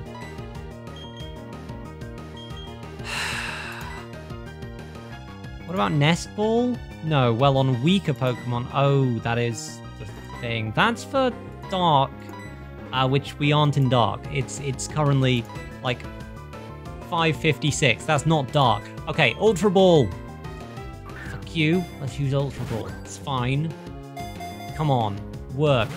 What about Nest Ball? No, well, on weaker Pokemon... Oh, that is the thing. That's for Dark... Uh, which we aren't in Dark. It's it's currently like five fifty-six. That's not Dark. Okay, Ultra Ball. Fuck you. Let's use Ultra Ball. It's fine. Come on, work.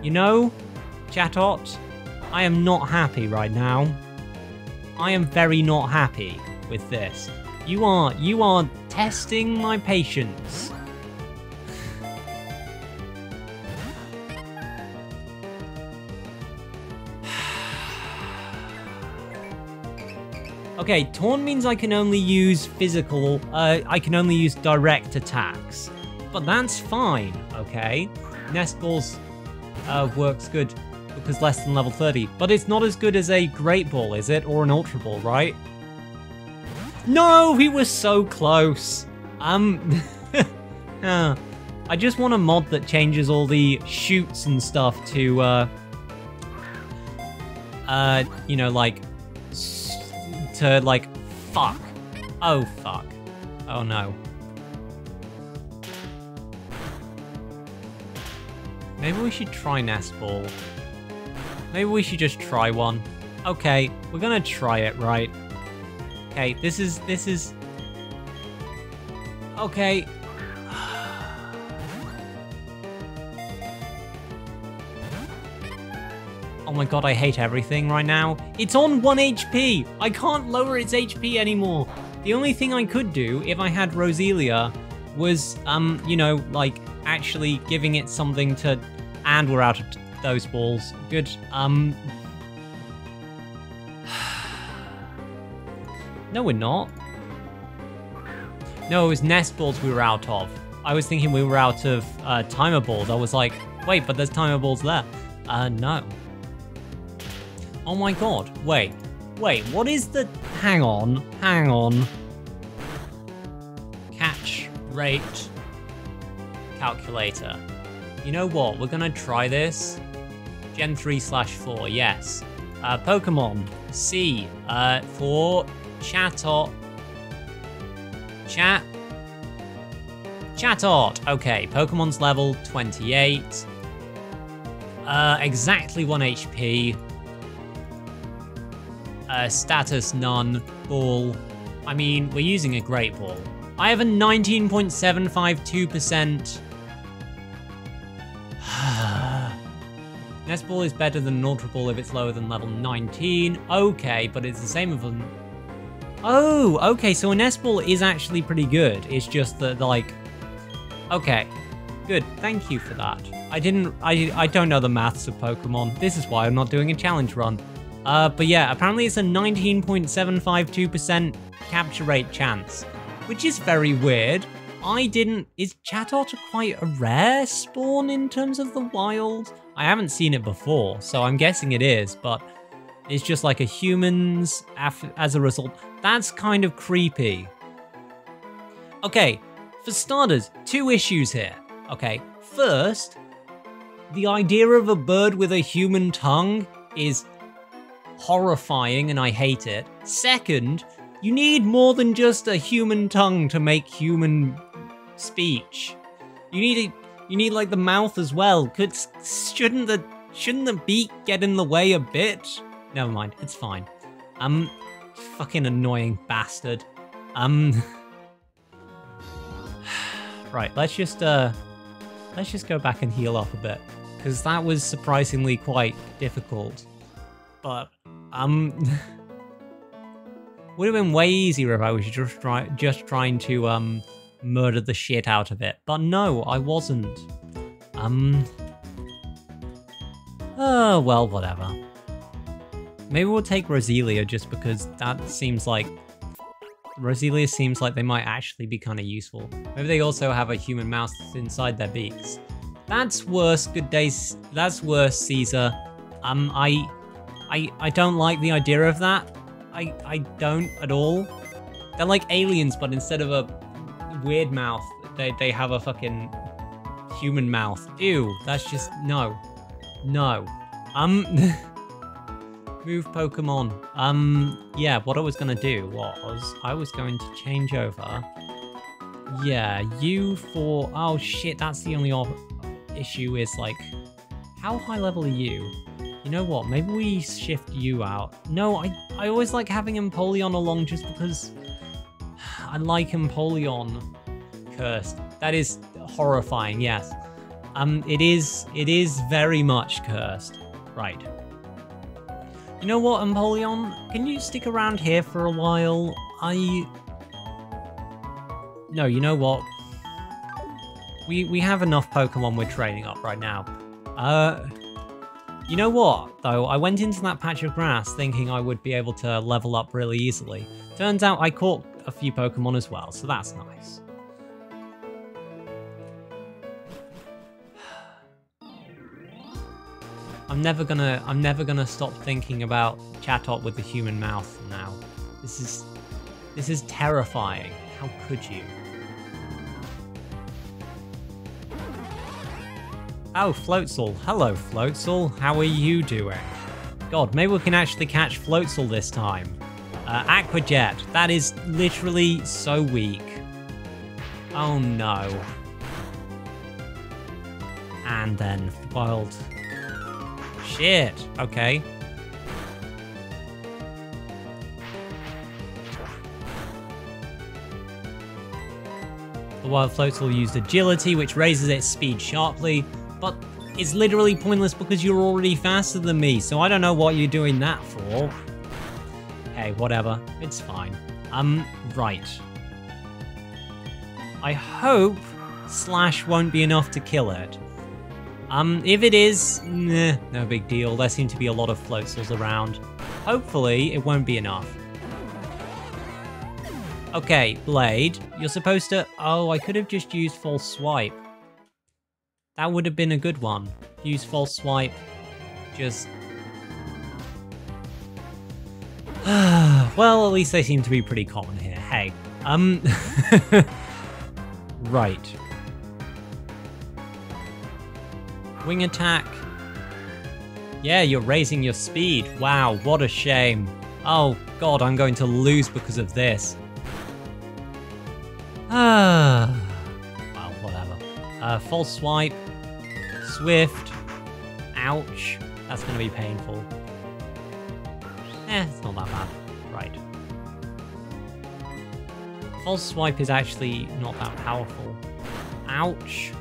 You know, Chatot, I am not happy right now. I am very not happy with this. You are you are testing my patience. Okay, Taunt means I can only use physical, uh, I can only use direct attacks. But that's fine, okay? Nest Balls uh, works good because less than level thirty. But it's not as good as a Great Ball, is it? Or an Ultra Ball, right? No, he was so close. Um, uh, I just want a mod that changes all the shoots and stuff to, uh, uh, you know, like... to like, fuck. Oh, fuck. Oh, no. Maybe we should try Nest Ball. Maybe we should just try one. Okay, we're gonna try it, right? Okay, this is, this is... Okay. Oh my god, I hate everything right now. It's on one H P! I can't lower its H P anymore! The only thing I could do, if I had Roselia, was, um, you know, like, actually giving it something to... And we're out of those balls. Good, um... No, we're not. No, it was Nest Balls we were out of. I was thinking we were out of, uh, Timer Balls. I was like, wait, but there's Timer Balls there. Uh, no. Oh my god, wait, wait, what is the... Hang on, hang on. Catch rate calculator. You know what, we're gonna try this. Gen three slash four, yes. Uh, Pokemon, C, uh, for Chatot. Chat. Chatot, okay, Pokemon's level twenty-eight. Uh, exactly one H P. Uh, status none. Ball. I mean, we're using a great ball. I have a nineteen point seven five two percent. Nest ball is better than an ultra ball if it's lower than level nineteen. Okay, but it's the same of an... Oh, okay, so a Nest ball is actually pretty good. It's just that, like... Okay, good. Thank you for that. I didn't... I, I don't know the maths of Pokemon. This is why I'm not doing a challenge run. Uh, but yeah, apparently it's a nineteen point seven five two percent capture rate chance, which is very weird. I didn't... Is Chatot quite a rare spawn in terms of the wild? I haven't seen it before, so I'm guessing it is, but it's just like a humans af- as a result. That's kind of creepy. Okay, for starters, two issues here. Okay, first, the idea of a bird with a human tongue is horrifying and I hate it. Second, you need more than just a human tongue to make human speech. You need a, you need like the mouth as well. Could shouldn't the shouldn't the beak get in the way a bit? Never mind, it's fine. Um, fucking annoying bastard. Um, right, let's just uh, let's just go back and heal up a bit because that was surprisingly quite difficult. But um. Would have been way easier if I was just, try just trying to um, murder the shit out of it. But no, I wasn't. Um. Oh, well, whatever. Maybe we'll take Roselia just because that seems like... Roselia seems like they might actually be kind of useful. Maybe they also have a human mouse inside their beaks. That's worse, good days. That's worse, Caesar. Um, I... I, I don't like the idea of that. I, I don't at all. They're like aliens, but instead of a weird mouth, they, they have a fucking human mouth. Ew, that's just, no. No. Um, move Pokemon. Um, yeah, what I was gonna do was, I was going to change over. Yeah, you for, oh shit, that's the only issue is like, how high level are you? You know what, maybe we shift you out. No, I, I always like having Empoleon along just because I like Empoleon. Cursed. That is horrifying, yes. Um, it is, it is very much cursed. Right. You know what, Empoleon? Can you stick around here for a while? I... No, you know what? We, we have enough Pokemon we're training up right now. Uh... You know what, though? I went into that patch of grass thinking I would be able to level up really easily. Turns out I caught a few Pokemon as well, so that's nice. I'm never gonna, I'm never gonna stop thinking about Chatot with the human mouth now. This is, this is terrifying. How could you? Oh, Floatzel. Hello, Floatzel. How are you doing? God, maybe we can actually catch Floatzel this time. Uh, Aquajet. That is literally so weak. Oh, no. And then wild. Shit. Okay. The wild Floatzel used agility, which raises its speed sharply. But it's literally pointless because you're already faster than me, so I don't know what you're doing that for. Hey, whatever. It's fine. Um, right. I hope Slash won't be enough to kill it. Um, if it is, nah, no big deal. There seem to be a lot of Floatzels around. Hopefully, it won't be enough. Okay, Blade, you're supposed to... Oh, I could have just used False Swipe. That would have been a good one. Use False Swipe. Just... well, at least they seem to be pretty common here. Hey. Um... right. Wing attack. Yeah, you're raising your speed. Wow, what a shame. Oh, God, I'm going to lose because of this. Ah... Uh, False Swipe, Swift, ouch, that's going to be painful. Eh, it's not that bad. Right. False Swipe is actually not that powerful. Ouch.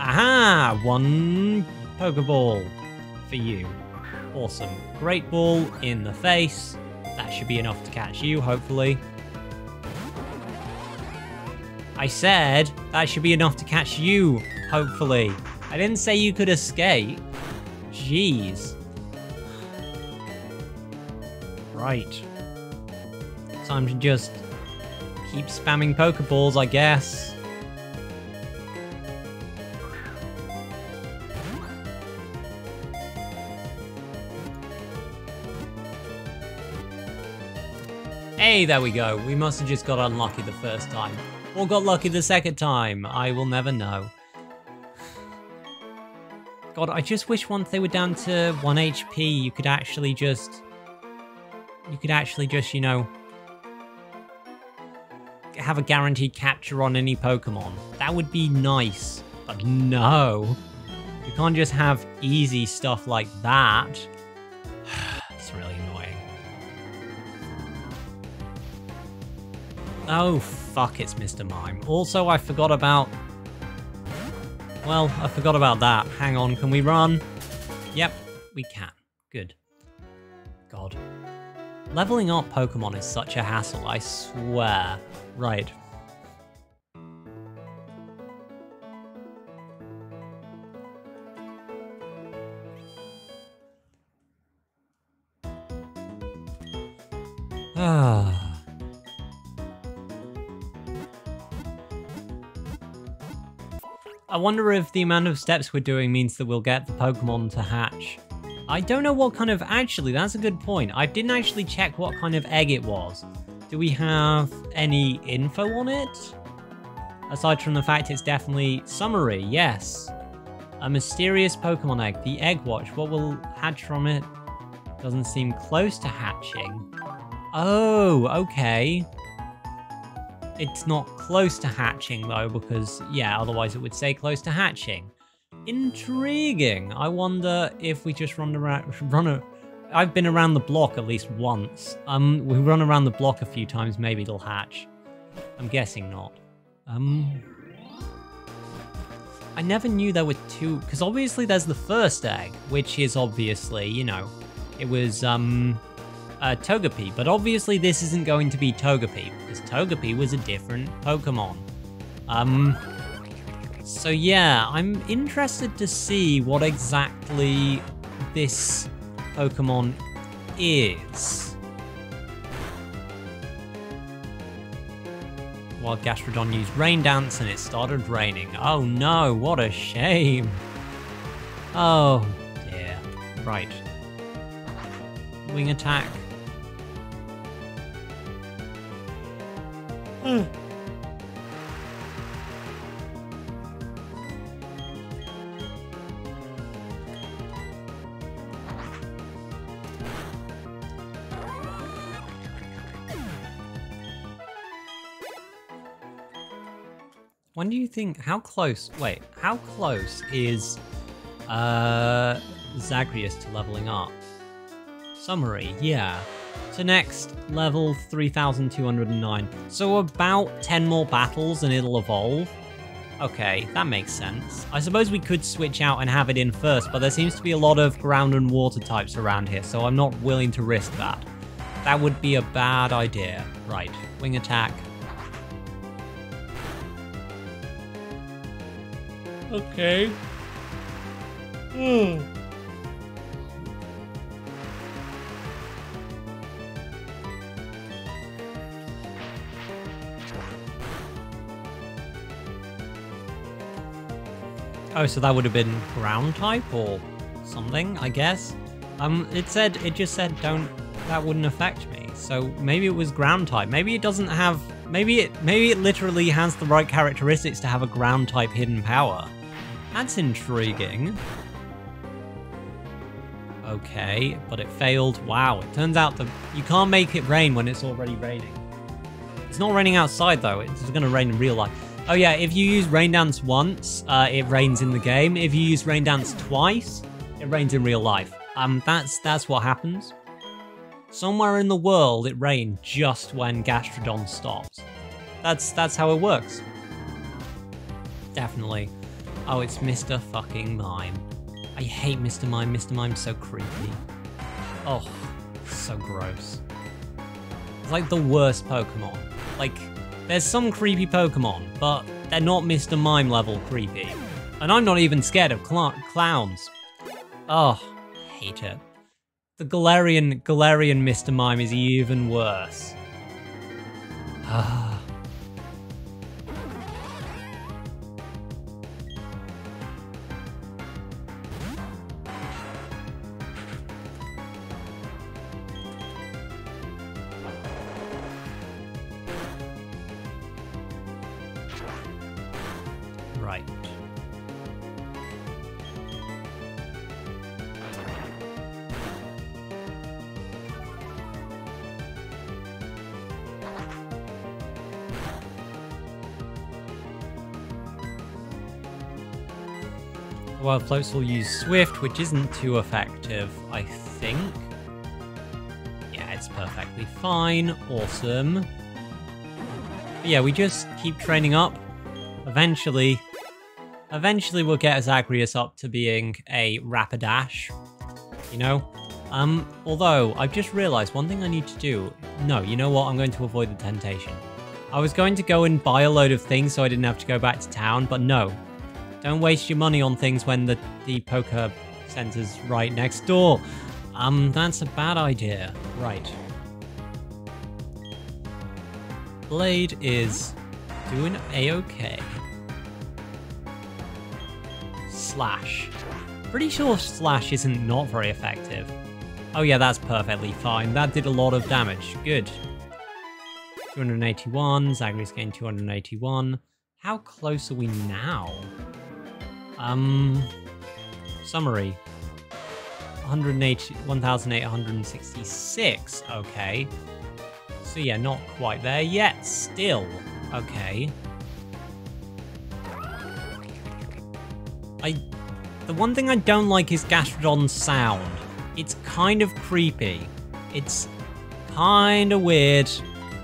Aha! One Pokeball for you. Awesome. Great Ball in the face. That should be enough to catch you, hopefully. I said that should be enough to catch you, hopefully. I didn't say you could escape. Jeez. Right. Time to just keep spamming Pokeballs, I guess. Hey, there we go. We must have just got unlucky the first time. Or got lucky the second time. I will never know. God, I just wish once they were down to one H P, you could actually just... You could actually just, you know... have a guaranteed capture on any Pokemon. That would be nice. But no. You can't just have easy stuff like that. It's really annoying. Oh, fuck, it's Mister Mime. Also, I forgot about... Well, I forgot about that. Hang on, can we run? Yep, we can. Good. God. Leveling up Pokemon is such a hassle, I swear. Right. Ah... I wonder if the amount of steps we're doing means that we'll get the Pokemon to hatch. I don't know what kind of... Actually, that's a good point. I didn't actually check what kind of egg it was. Do we have any info on it? Aside from the fact it's definitely summary, yes. A mysterious Pokemon egg, the Egg Watch. What will hatch from it? Doesn't seem close to hatching. Oh, okay. It's not close to hatching, though, because, yeah, otherwise it would say close to hatching. Intriguing. I wonder if we just run around... Run a, I've been around the block at least once. Um, we run around the block a few times, maybe it'll hatch. I'm guessing not. Um, I never knew there were two... Because obviously there's the first egg, which is obviously, you know, it was, um... Uh, Togepi, but obviously this isn't going to be Togepi, because Togepi was a different Pokemon. Um, so yeah, I'm interested to see what exactly this Pokemon is. Wild Gastrodon used Rain Dance and it started raining. Oh no, what a shame. Oh dear. Right. Wing attack. Mm. When do you think, how close, wait, how close is uh, Zagreus to leveling up? Summary, yeah. So next, level three thousand two hundred nine. So about ten more battles and it'll evolve. Okay, that makes sense. I suppose we could switch out and have it in first, but there seems to be a lot of ground and water types around here, so I'm not willing to risk that. That would be a bad idea. Right, wing attack. Okay. Hmm. Oh, so that would have been ground type or something, I guess. Um, it said, it just said, don't, that wouldn't affect me. So maybe it was ground type. Maybe it doesn't have, maybe it, maybe it literally has the right characteristics to have a ground type hidden power. That's intriguing. Okay, but it failed. Wow, it turns out that you can't make it rain when it's already raining. It's not raining outside though, it's going to rain in real life. Oh yeah, if you use Rain Dance once, uh, it rains in the game. If you use Rain Dance twice, it It rains in real life. Um, that's, that's what happens. Somewhere in the world, it rained just when Gastrodon stopped. That's, that's how it works. Definitely. Oh, it's Mister fucking Mime. I hate Mister Mime. Mister Mime's so creepy. Oh, so gross. It's like the worst Pokemon. Like, there's some creepy Pokemon, but they're not Mister Mime level creepy. And I'm not even scared of cl clowns. Oh, hate it. The Galarian, Galarian Mister Mime is even worse. Ah. Well, Floatzel used Swift, which isn't too effective, I think. Yeah, it's perfectly fine. Awesome. But yeah, we just keep training up. Eventually, eventually we'll get Zagreus up to being a Rapidash, you know? Um, although, I've just realised one thing I need to do. No, you know what? I'm going to avoid the temptation. I was going to go and buy a load of things so I didn't have to go back to town, but no. Don't waste your money on things when the, the poker center's right next door. Um, that's a bad idea. Right. Blade is doing a-okay. Slash. Pretty sure Slash isn't not very effective. Oh yeah, that's perfectly fine. That did a lot of damage. Good. two hundred eighty-one. Zagreus gained two hundred eighty-one. How close are we now? Um, summary, one thousand eight hundred sixty-six, okay. So yeah, not quite there yet, still, okay. I, the one thing I don't like is Gastrodon's sound. It's kind of creepy. It's kind of weird,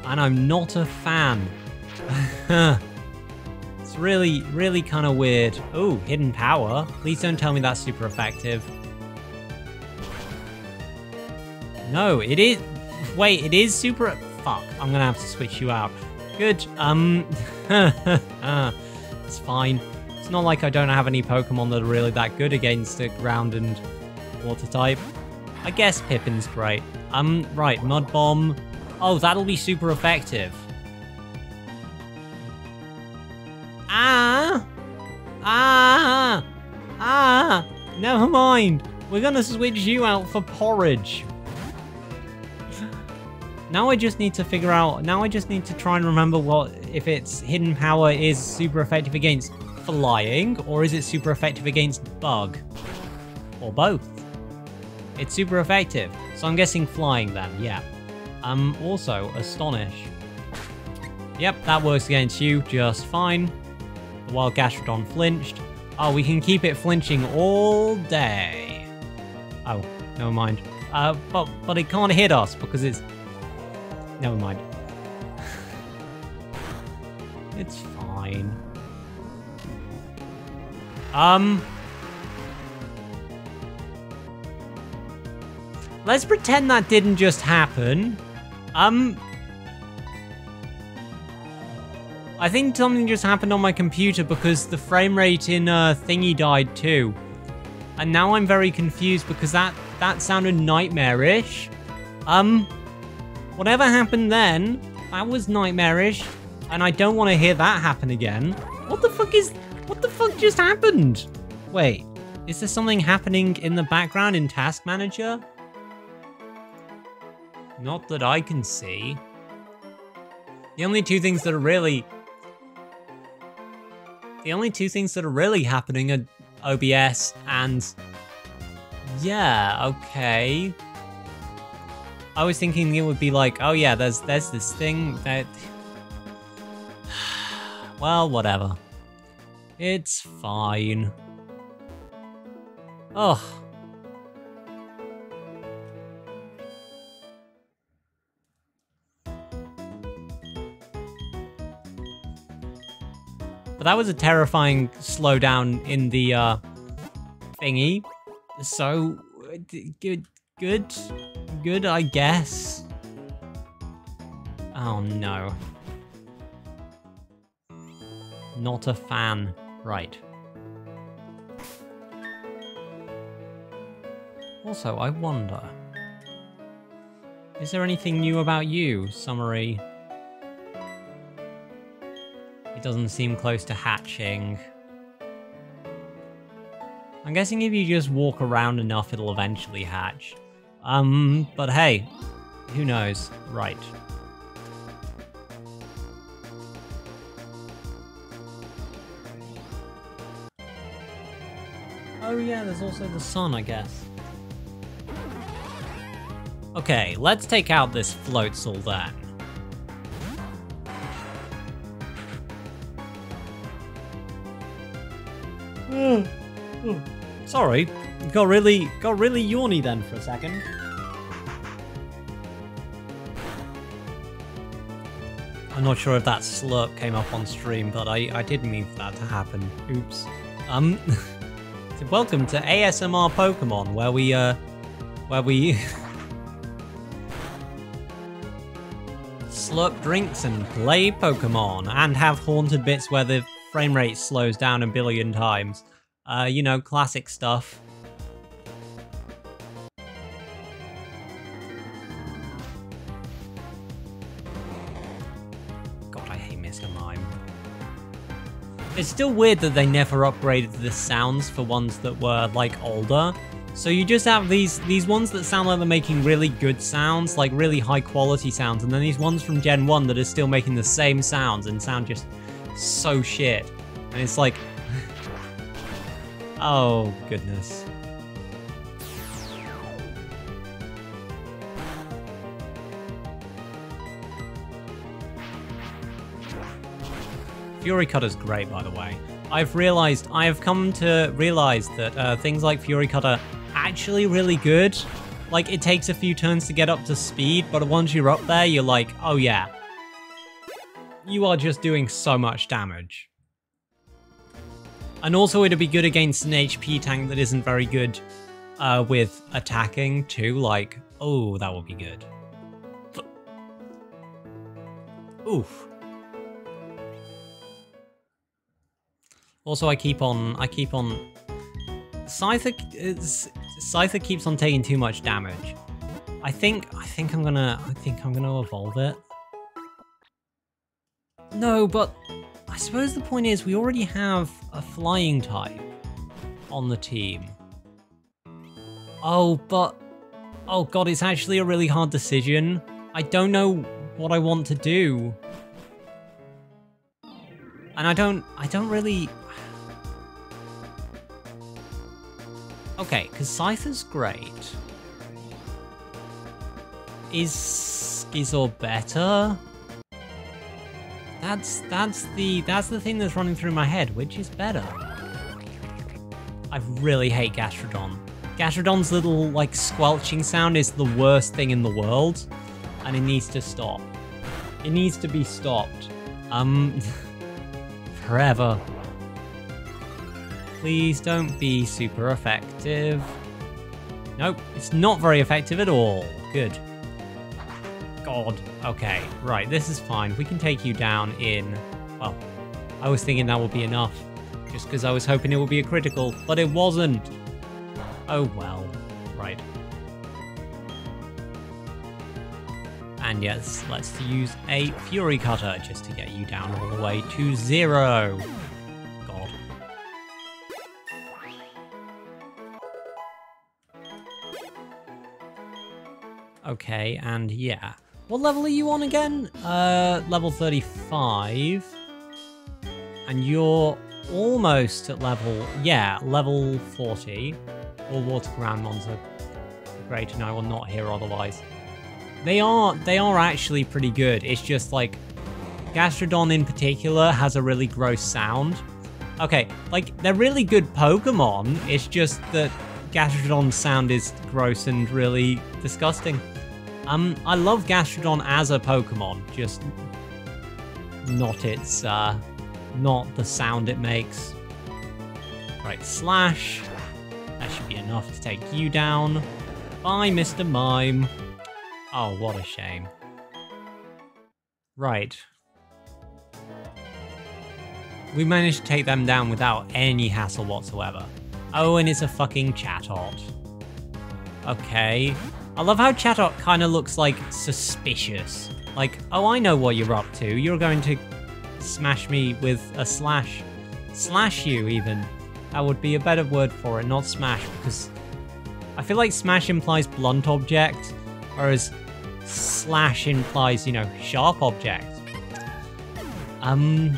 and I'm not a fan. Really, really kind of weird. Oh, hidden power. Please don't tell me that's super effective. No, it is. Wait, it is super. Fuck, I'm gonna have to switch you out. Good. Um, uh, it's fine. It's not like I don't have any Pokemon that are really that good against the ground and water type. I guess Pippin's great. Um, right, Mud Bomb. Oh, that'll be super effective. Ah! Ah! Ah! Never mind! We're gonna switch you out for porridge. Now I just need to figure out... Now I just need to try and remember what... If it's hidden power is super effective against flying, or is it super effective against bug? Or both. It's super effective. So I'm guessing flying then, yeah. Um, also, Astonish. Yep, that works against you just fine. While Gastrodon flinched. Oh, we can keep it flinching all day. Oh, never mind. Uh, but, but it can't hit us because it's... Never mind. It's fine. Um... Let's pretend that didn't just happen. Um... I think something just happened on my computer because the frame rate in uh, thingy died too. And now I'm very confused because that, that sounded nightmarish. Um, whatever happened then, that was nightmarish. And I don't want to hear that happen again. What the fuck is, what the fuck just happened? Wait, is there something happening in the background in Task Manager? Not that I can see. The only two things that are really... The only two things that are really happening are O B S and... Yeah, okay. I was thinking it would be like, oh yeah, there's there's this thing that... Well, whatever. It's fine. Oh, But that was a terrifying slowdown in the uh, thingy. So good, good, good, I guess. Oh no. Not a fan. Right. Also, I wonder, is there anything new about you? Summary. It doesn't seem close to hatching. I'm guessing if you just walk around enough, it'll eventually hatch. Um, but hey, who knows? Right. Oh yeah, there's also the sun, I guess. Okay, let's take out this Floatzel then. Mm. Mm. Sorry, got really, got really yawny then for a second. I'm not sure if that slurp came up on stream, but I, I didn't mean for that to happen. Oops. Um... Welcome to A S M R Pokemon, where we, uh, where we slurp drinks and play Pokemon, and have haunted bits where the frame rate slows down a billion times. Uh, you know, classic stuff. God, I hate Mister Mime. It's still weird that they never upgraded the sounds for ones that were, like, older. So you just have these these ones that sound like they're making really good sounds, like really high-quality sounds, and then these ones from Gen one that are still making the same sounds and sound just so shit. And it's like... oh, goodness. Fury Cutter's great, by the way. I've realized, I have come to realize that uh, things like Fury Cutter actually really good. Like, it takes a few turns to get up to speed, but once you're up there, you're like, oh yeah. You are just doing so much damage. And also it'd be good against an H P tank that isn't very good uh, with attacking too, like, oh, that would be good. Oof. Also, I keep on, I keep on, Scyther, Scyther keeps on taking too much damage. I think, I think I'm gonna, I think I'm gonna evolve it. No, but I suppose the point is we already have a flying type on the team. Oh, but, oh god, it's actually a really hard decision. I don't know what I want to do. And I don't, I don't really... okay, because Scyther's great. Is Scizor better? That's that's the that's the thing that's running through my head. Which is better? I really hate Gastrodon. Gastrodon's little like squelching sound is the worst thing in the world, and it needs to stop. It needs to be stopped. Um, forever. Please don't be super effective. Nope, it's not very effective at all. Good. God. Okay, right, this is fine. We can take you down in... well, I was thinking that would be enough. Just because I was hoping it would be a critical, but it wasn't. Oh well. Right. And yes, let's use a Fury Cutter just to get you down all the way to zero. Okay, and yeah. What level are you on again? Uh, level thirty-five. And you're almost at level, yeah, level forty. All water grandmons are great and I will not hear otherwise. They are, they are actually pretty good. It's just like, Gastrodon in particular has a really gross sound. Okay, like, they're really good Pokemon. It's just that Gastrodon's sound is gross and really disgusting. Um, I love Gastrodon as a Pokemon, just not its, uh, not the sound it makes. Right, slash. That should be enough to take you down. Bye, Mister Mime. Oh, what a shame. Right. We managed to take them down without any hassle whatsoever. Oh, and it's a fucking Chatot. Okay. I love how Chatot kind of looks, like, suspicious. Like, oh, I know what you're up to. You're going to smash me with a slash. Slash you, even. That would be a better word for it, not smash, because I feel like smash implies blunt object, whereas slash implies, you know, sharp object. Um...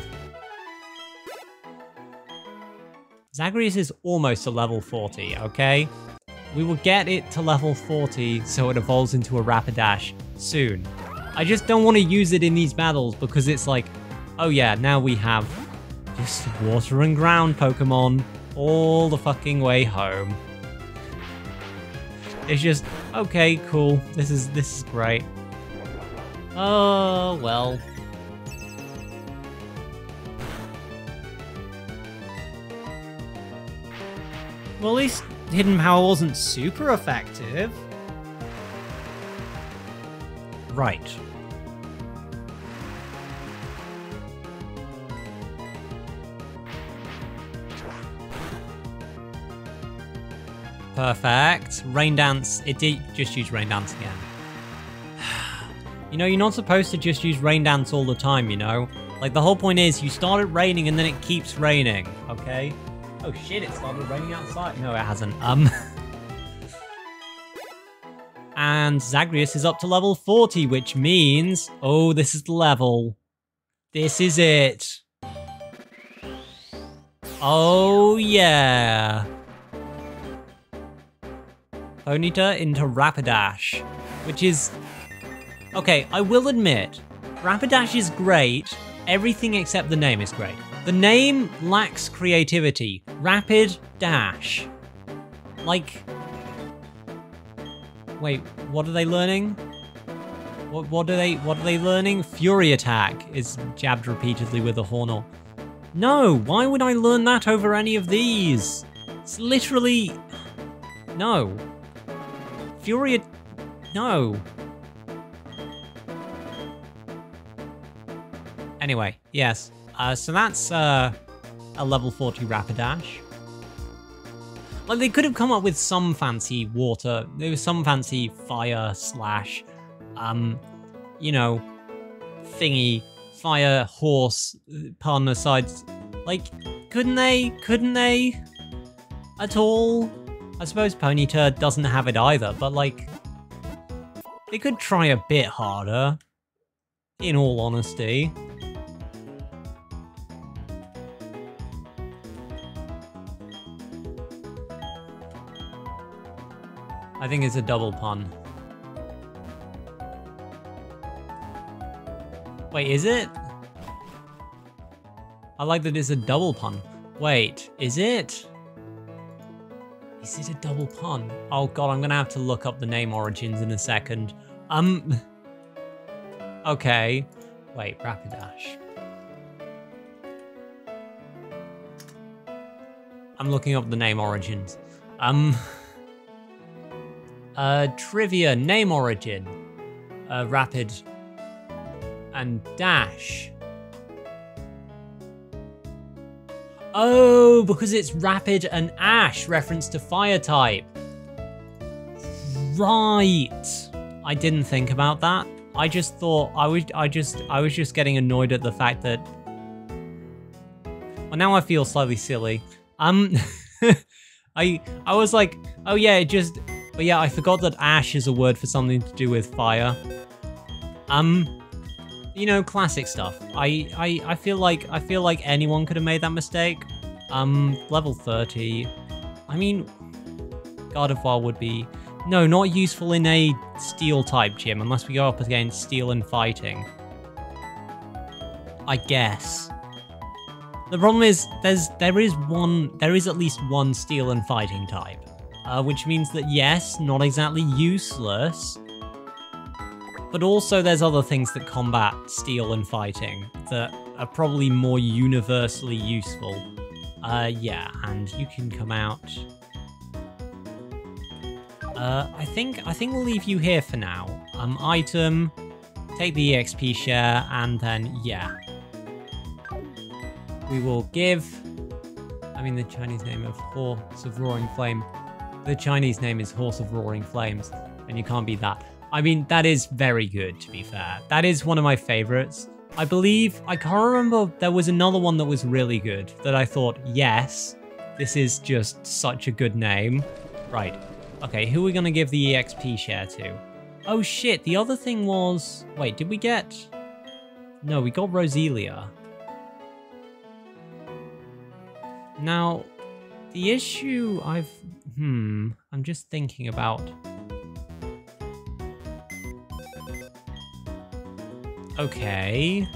Zagreus is almost a level forty, okay? We will get it to level forty so it evolves into a Rapidash soon. I just don't want to use it in these battles because it's like, oh yeah, now we have just water and ground Pokemon all the fucking way home. It's just, okay, cool, this is, this is great. Oh, well. Well, at least Hidden Power wasn't super effective. Right. Perfect. Rain Dance. It did just use Rain Dance again. You know, you're not supposed to just use Rain Dance all the time, you know? Like, the whole point is, you start it raining and then it keeps raining, okay? Oh shit, it started raining outside. No, it hasn't. Um. And Zagreus is up to level forty, which means... Oh, this is the level. This is it. Oh, yeah. Ponyta into Rapidash, which is... Okay, I will admit, Rapidash is great. Everything except the name is great. The name lacks creativity. Rapid Dash. Like... Wait, what are they learning? What, what are they What are they learning? Fury Attack is jabbed repeatedly with a Hornor. No, why would I learn that over any of these? It's literally... No. Fury... No. Anyway, yes. Uh, so that's uh, a level forty Rapidash. Like, they could have come up with some fancy water, there was some fancy fire slash, um, you know, thingy, fire horse, pardon aside. Like, couldn't they? Couldn't they? At all? I suppose Ponyta doesn't have it either, but like, they could try a bit harder, in all honesty. I think it's a double pun. Wait, is it? I like that it's a double pun. Wait, is it? Is it a double pun? Oh god, I'm gonna have to look up the name origins in a second. Um... Okay. Wait, Rapidash. I'm looking up the name origins. Um... Uh, trivia, name origin, uh, rapid, and dash. Oh, because it's rapid and ash, reference to fire type. Right. I didn't think about that. I just thought I would. I just. I was just getting annoyed at the fact that. Well, now I feel slightly silly. Um, I. I was like, oh yeah, it just. But yeah, I forgot that ash is a word for something to do with fire. Um, you know, classic stuff. I, I, I feel like, I feel like anyone could have made that mistake. Um, level thirty. I mean, Gardevoir would be, no, not useful in a steel type gym, unless we go up against steel and fighting. I guess. The problem is, there's, there is one, there is at least one steel and fighting type. Uh, which means that, yes, not exactly useless, but also there's other things that combat steel and fighting that are probably more universally useful. Uh, yeah, and you can come out. Uh, I think I think we'll leave you here for now. Um, item, take the E X P share, and then yeah, we will give. I mean, the Chinese name of Horse of Roaring Flame. The Chinese name is Horse of Roaring Flames, and you can't beat that. I mean, that is very good, to be fair. That is one of my favorites. I believe, I can't remember, there was another one that was really good that I thought, yes, this is just such a good name. Right, okay, who are we gonna give the E X P share to? Oh shit, the other thing was, wait, did we get? No, we got Roselia. Now, the issue I've, hmm, I'm just thinking about. Okay.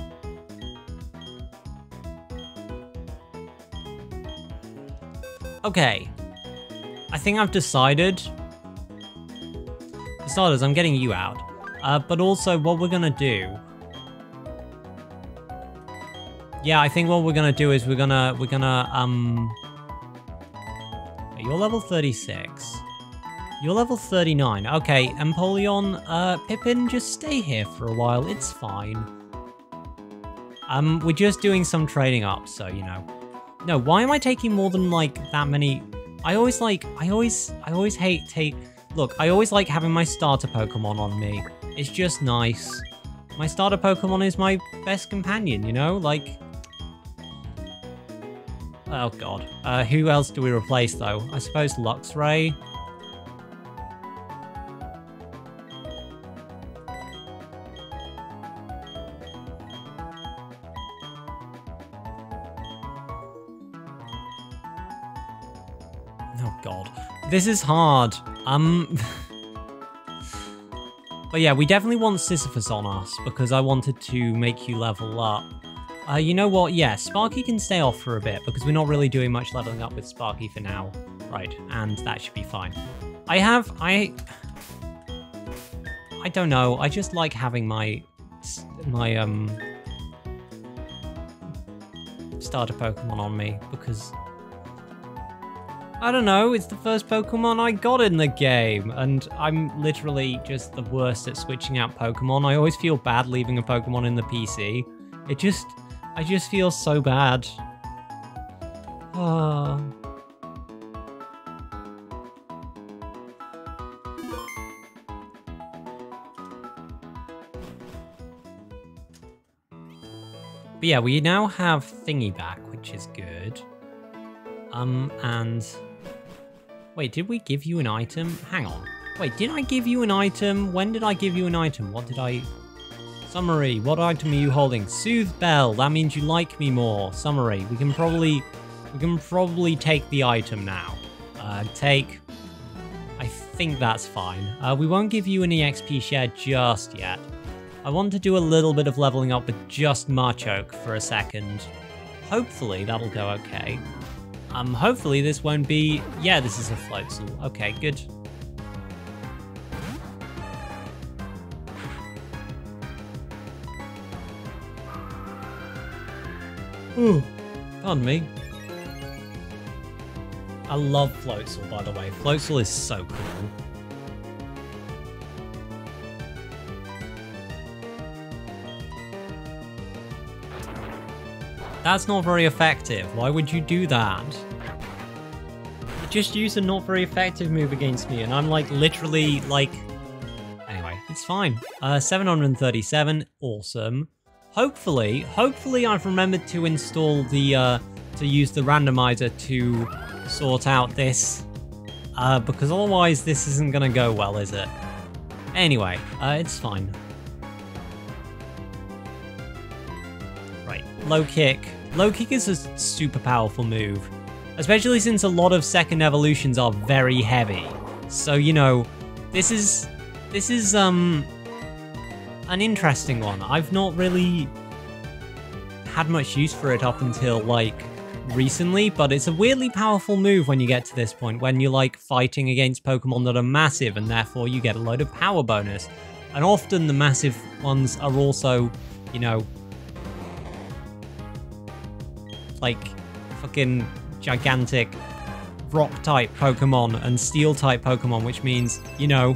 Okay. I think I've decided. For starters, I'm getting you out. Uh, but also, what we're gonna do. Yeah, I think what we're gonna do is we're gonna we're gonna um. You're level thirty-six. You're level thirty-nine. Okay, Empoleon, uh, Pippin, just stay here for a while. It's fine. Um, we're just doing some trading up, so, you know. No, why am I taking more than, like, that many? I always, like, I always, I always hate take... Look, I always like having my starter Pokemon on me. It's just nice. My starter Pokemon is my best companion, you know? Like... Oh, God. Uh, who else do we replace, though? I suppose Luxray... This is hard. Um, but yeah, we definitely want Sisyphus on us because I wanted to make you level up. Uh, you know what? Yeah, Sparky can stay off for a bit because we're not really doing much leveling up with Sparky for now. Right, and that should be fine. I have... I... I don't know. I just like having my... My, um... starter Pokemon on me because... I don't know, it's the first Pokemon I got in the game, and I'm literally just the worst at switching out Pokemon. I always feel bad leaving a Pokemon in the P C. It just... I just feel so bad. Uh... But yeah, we now have Thingy back, which is good. Um, and... Wait, did we give you an item? Hang on. Wait, did I give you an item? When did I give you an item? What did I... Summary, what item are you holding? Soothe Bell, that means you like me more. Summary, we can probably... We can probably take the item now. Uh, take... I think that's fine. Uh, we won't give you an E X P share just yet. I want to do a little bit of leveling up with just Machoke for a second. Hopefully that'll go okay. Um, hopefully this won't be... Yeah, this is a Floatzel. Okay, good. Ooh, pardon me. I love Floatzel, by the way. Floatzel is so cool. That's not very effective. Why would you do that? You just used a not very effective move against me, and I'm like literally like... Anyway, it's fine. Uh, seven hundred thirty-seven, awesome. Hopefully, hopefully I've remembered to install the, uh, to use the randomizer to sort out this. Uh, because otherwise this isn't gonna go well, is it? Anyway, uh, it's fine. Right, Low Kick. Low Kick is a super powerful move, especially since a lot of second evolutions are very heavy. So, you know, this is, this is, um, an interesting one. I've not really had much use for it up until, like, recently, but it's a weirdly powerful move when you get to this point, when you're, like, fighting against Pokemon that are massive, and therefore you get a load of power bonus. And often the massive ones are also, you know, like fucking gigantic rock type Pokemon and steel type Pokemon, which means, you know,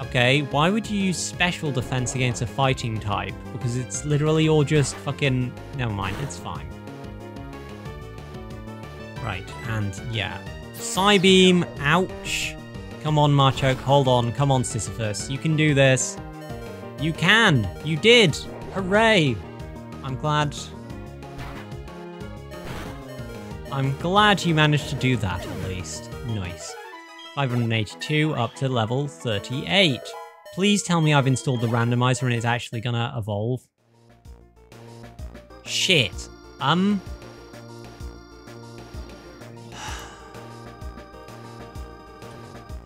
okay, why would you use special defense against a fighting type? Because it's literally all just fucking... Never mind, it's fine. Right, and yeah. Psybeam, ouch. Come on, Machoke, hold on. Come on, Sisyphus, you can do this. You can! You did! Hooray! I'm glad... I'm glad you managed to do that, at least. Nice. five hundred eighty-two up to level thirty-eight. Please tell me I've installed the randomizer and it's actually gonna evolve. Shit. Um.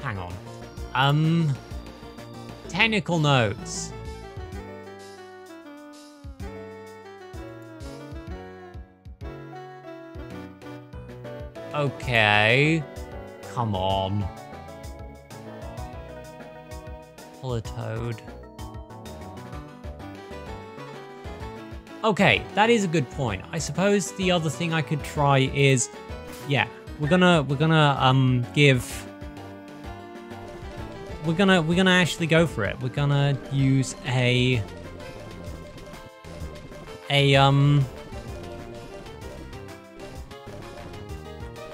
Hang on. Um. Technical notes. Okay. Come on. Politoed. Okay, that is a good point. I suppose the other thing I could try is, yeah, we're gonna we're gonna um give we're gonna we're gonna actually go for it. We're gonna use a a um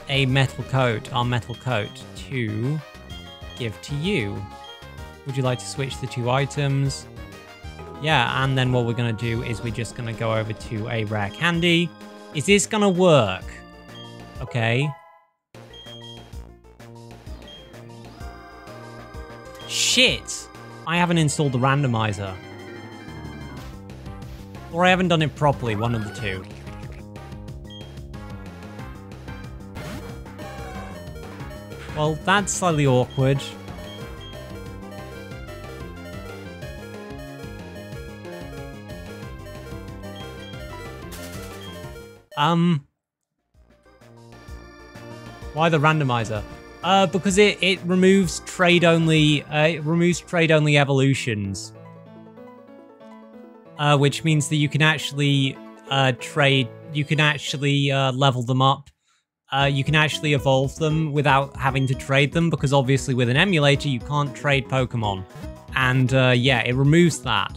a metal coat, our metal coat, to give to you. Would you like to switch the two items? Yeah, and then what we're gonna do is we're just gonna go over to a rare candy. Is this gonna work? Okay. Shit! I haven't installed the randomizer. Or I haven't done it properly, one of the two. Well, that's slightly awkward. Um... Why the randomizer? Uh, because it, it removes trade-only... Uh, it removes trade-only evolutions. Uh, which means that you can actually uh, trade... You can actually uh, level them up. Uh, you can actually evolve them without having to trade them, because obviously with an emulator you can't trade Pokemon. And uh, yeah, it removes that.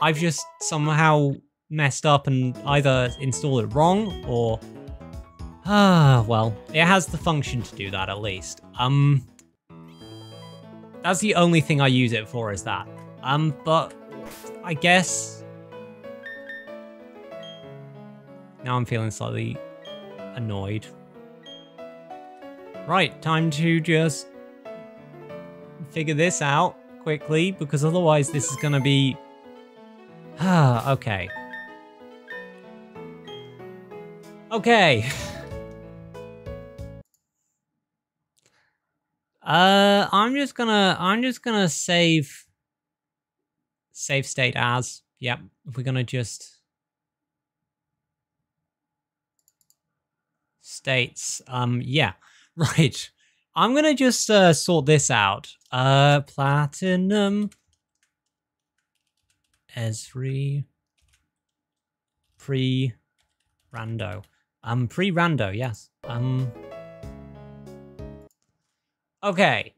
I've just somehow messed up and either installed it wrong or... Ah, well, it has the function to do that at least. Um, that's the only thing I use it for is that. Um, but I guess... Now I'm feeling slightly... annoyed. Right, time to just figure this out quickly, because otherwise this is gonna be... Ah, okay. Okay. uh, I'm just gonna, I'm just gonna save... Save state as, yep, we're gonna just... States, um, yeah, right. I'm gonna just uh, sort this out. Uh, Platinum, Esri, pre-rando. Um, pre-rando, yes. Um, okay,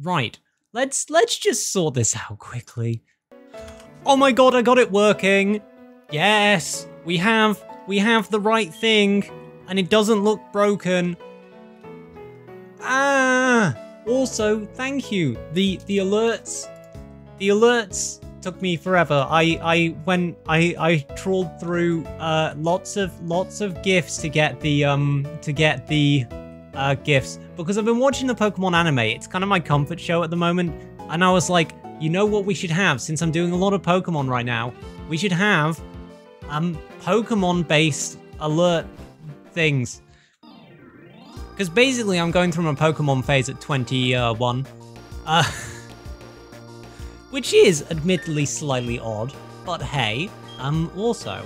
right. Let's let's just sort this out quickly. Oh my god, I got it working. Yes, we have we have the right thing. And it doesn't look broken. Ah! Also, thank you. The the alerts, the alerts took me forever. I I went I I trawled through uh, lots of lots of GIFs to get the um to get the uh, GIFs, because I've been watching the Pokemon anime. It's kind of my comfort show at the moment, and I was like, you know what we should have, since I'm doing a lot of Pokemon right now, we should have um Pokemon-based alert things, because basically I'm going through my Pokemon phase at twenty-one, uh, which is admittedly slightly odd, but hey. Um, also,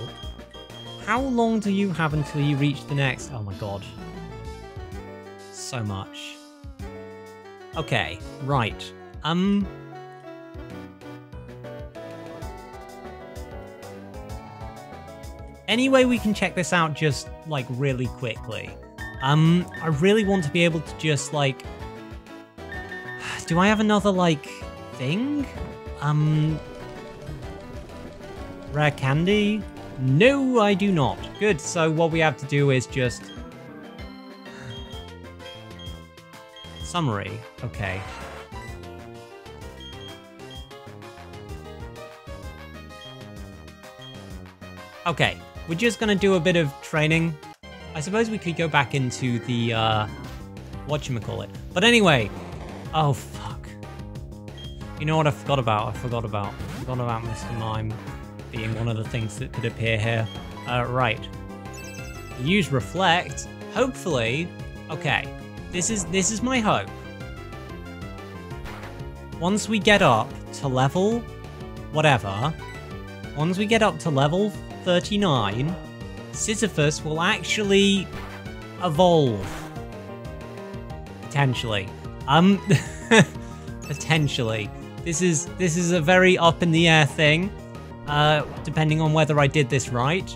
how long do you have until you reach the next? Oh my god, so much. Okay, right. Um. Any way we can check this out just like really quickly? Um, I really want to be able to just like, do I have another like thing? Um, rare candy? No, I do not. Good, so what we have to do is just summary, okay. Okay, we're just gonna do a bit of training. I suppose we could go back into the, uh, whatchamacallit. But anyway, oh fuck. You know what I forgot about? I forgot about, I forgot about Mister Mime being one of the things that could appear here. Uh, right. Use Reflect, hopefully, okay. This is, this is my hope. Once we get up to level, whatever, once we get up to level thirty-nine, Sisyphus will actually evolve. Potentially. Um, potentially. This is, this is a very up in the air thing, uh, depending on whether I did this right.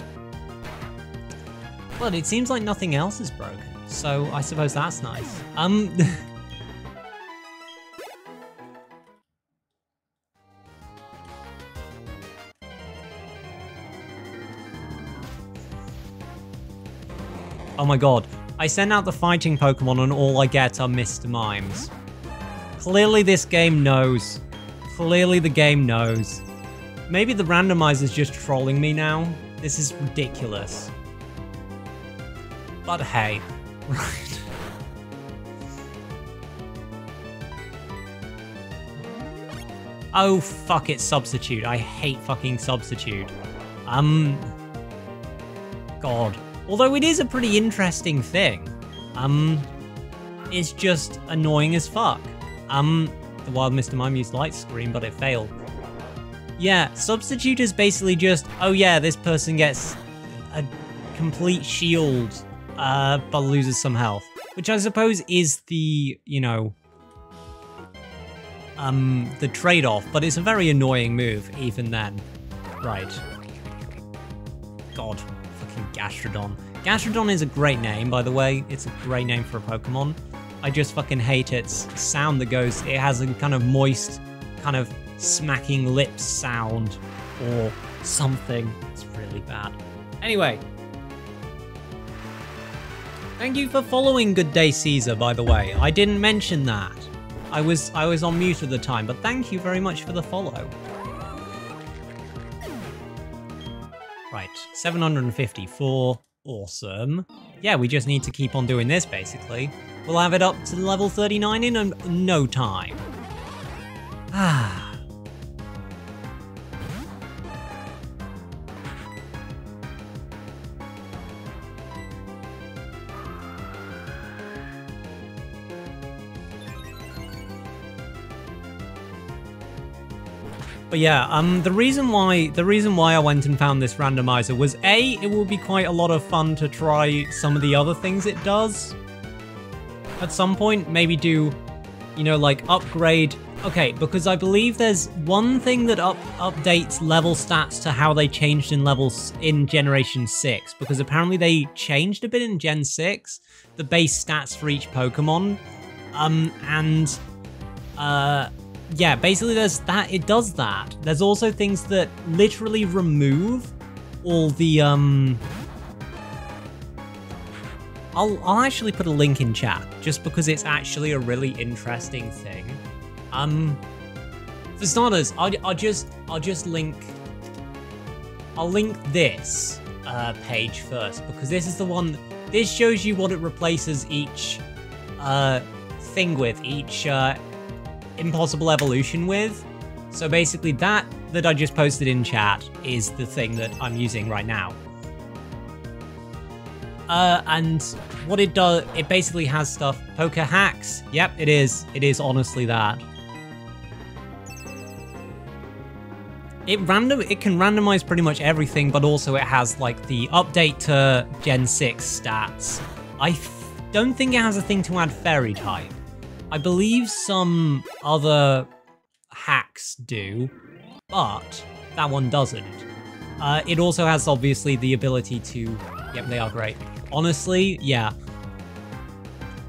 But it seems like nothing else is broken. So I suppose that's nice. Um, oh my god. I send out the fighting Pokemon and all I get are Mister Mimes. Clearly this game knows. Clearly the game knows. Maybe the randomizer's just trolling me now. This is ridiculous. But hey. Right. Oh fuck it, substitute. I hate fucking substitute. Um God. Although it is a pretty interesting thing. Um it's just annoying as fuck. Um the wild Mister Mime used Light Screen, but it failed. Yeah, substitute is basically just, oh yeah, this person gets a complete shield. Uh, but loses some health, which I suppose is the, you know, um, the trade-off, but it's a very annoying move even then. Right. God, fucking Gastrodon. Gastrodon is a great name, by the way. It's a great name for a Pokemon. I just fucking hate its sound that goes, it has a kind of moist, kind of smacking lips sound or something. It's really bad. Anyway. Thank you for following Good Day Caesar, by the way. I didn't mention that. I was I was on mute at the time, but thank you very much for the follow. Right, seven hundred fifty-four. Awesome. Yeah, we just need to keep on doing this, basically. We'll have it up to level thirty-nine in um, no time. Ah. But yeah, um, the reason why the reason why I went and found this randomizer was A, it will be quite a lot of fun to try some of the other things it does. At some point, maybe do, you know, like upgrade. Okay, because I believe there's one thing that up updates level stats to how they changed in levels in Generation six, because apparently they changed a bit in Gen six, the base stats for each Pokemon, um, and uh. Yeah, basically there's that, it does that. There's also things that literally remove all the, um... I'll, I'll actually put a link in chat, just because it's actually a really interesting thing. Um, for starters, I'll, I'll just, I'll just link, I'll link this uh, page first, because this is the one, this shows you what it replaces each uh, thing with, each uh, impossible evolution with. So basically that that I just posted in chat is the thing that I'm using right now. Uh, and what it does, it basically has stuff. Poker hacks. Yep, it is. It is honestly that. It random. It can randomize pretty much everything, but also it has like the update to Gen six stats. I f don't think it has a thing to add fairy type. I believe some other hacks do, but that one doesn't. Uh, it also has obviously the ability to... Yep, they are great. Honestly, yeah.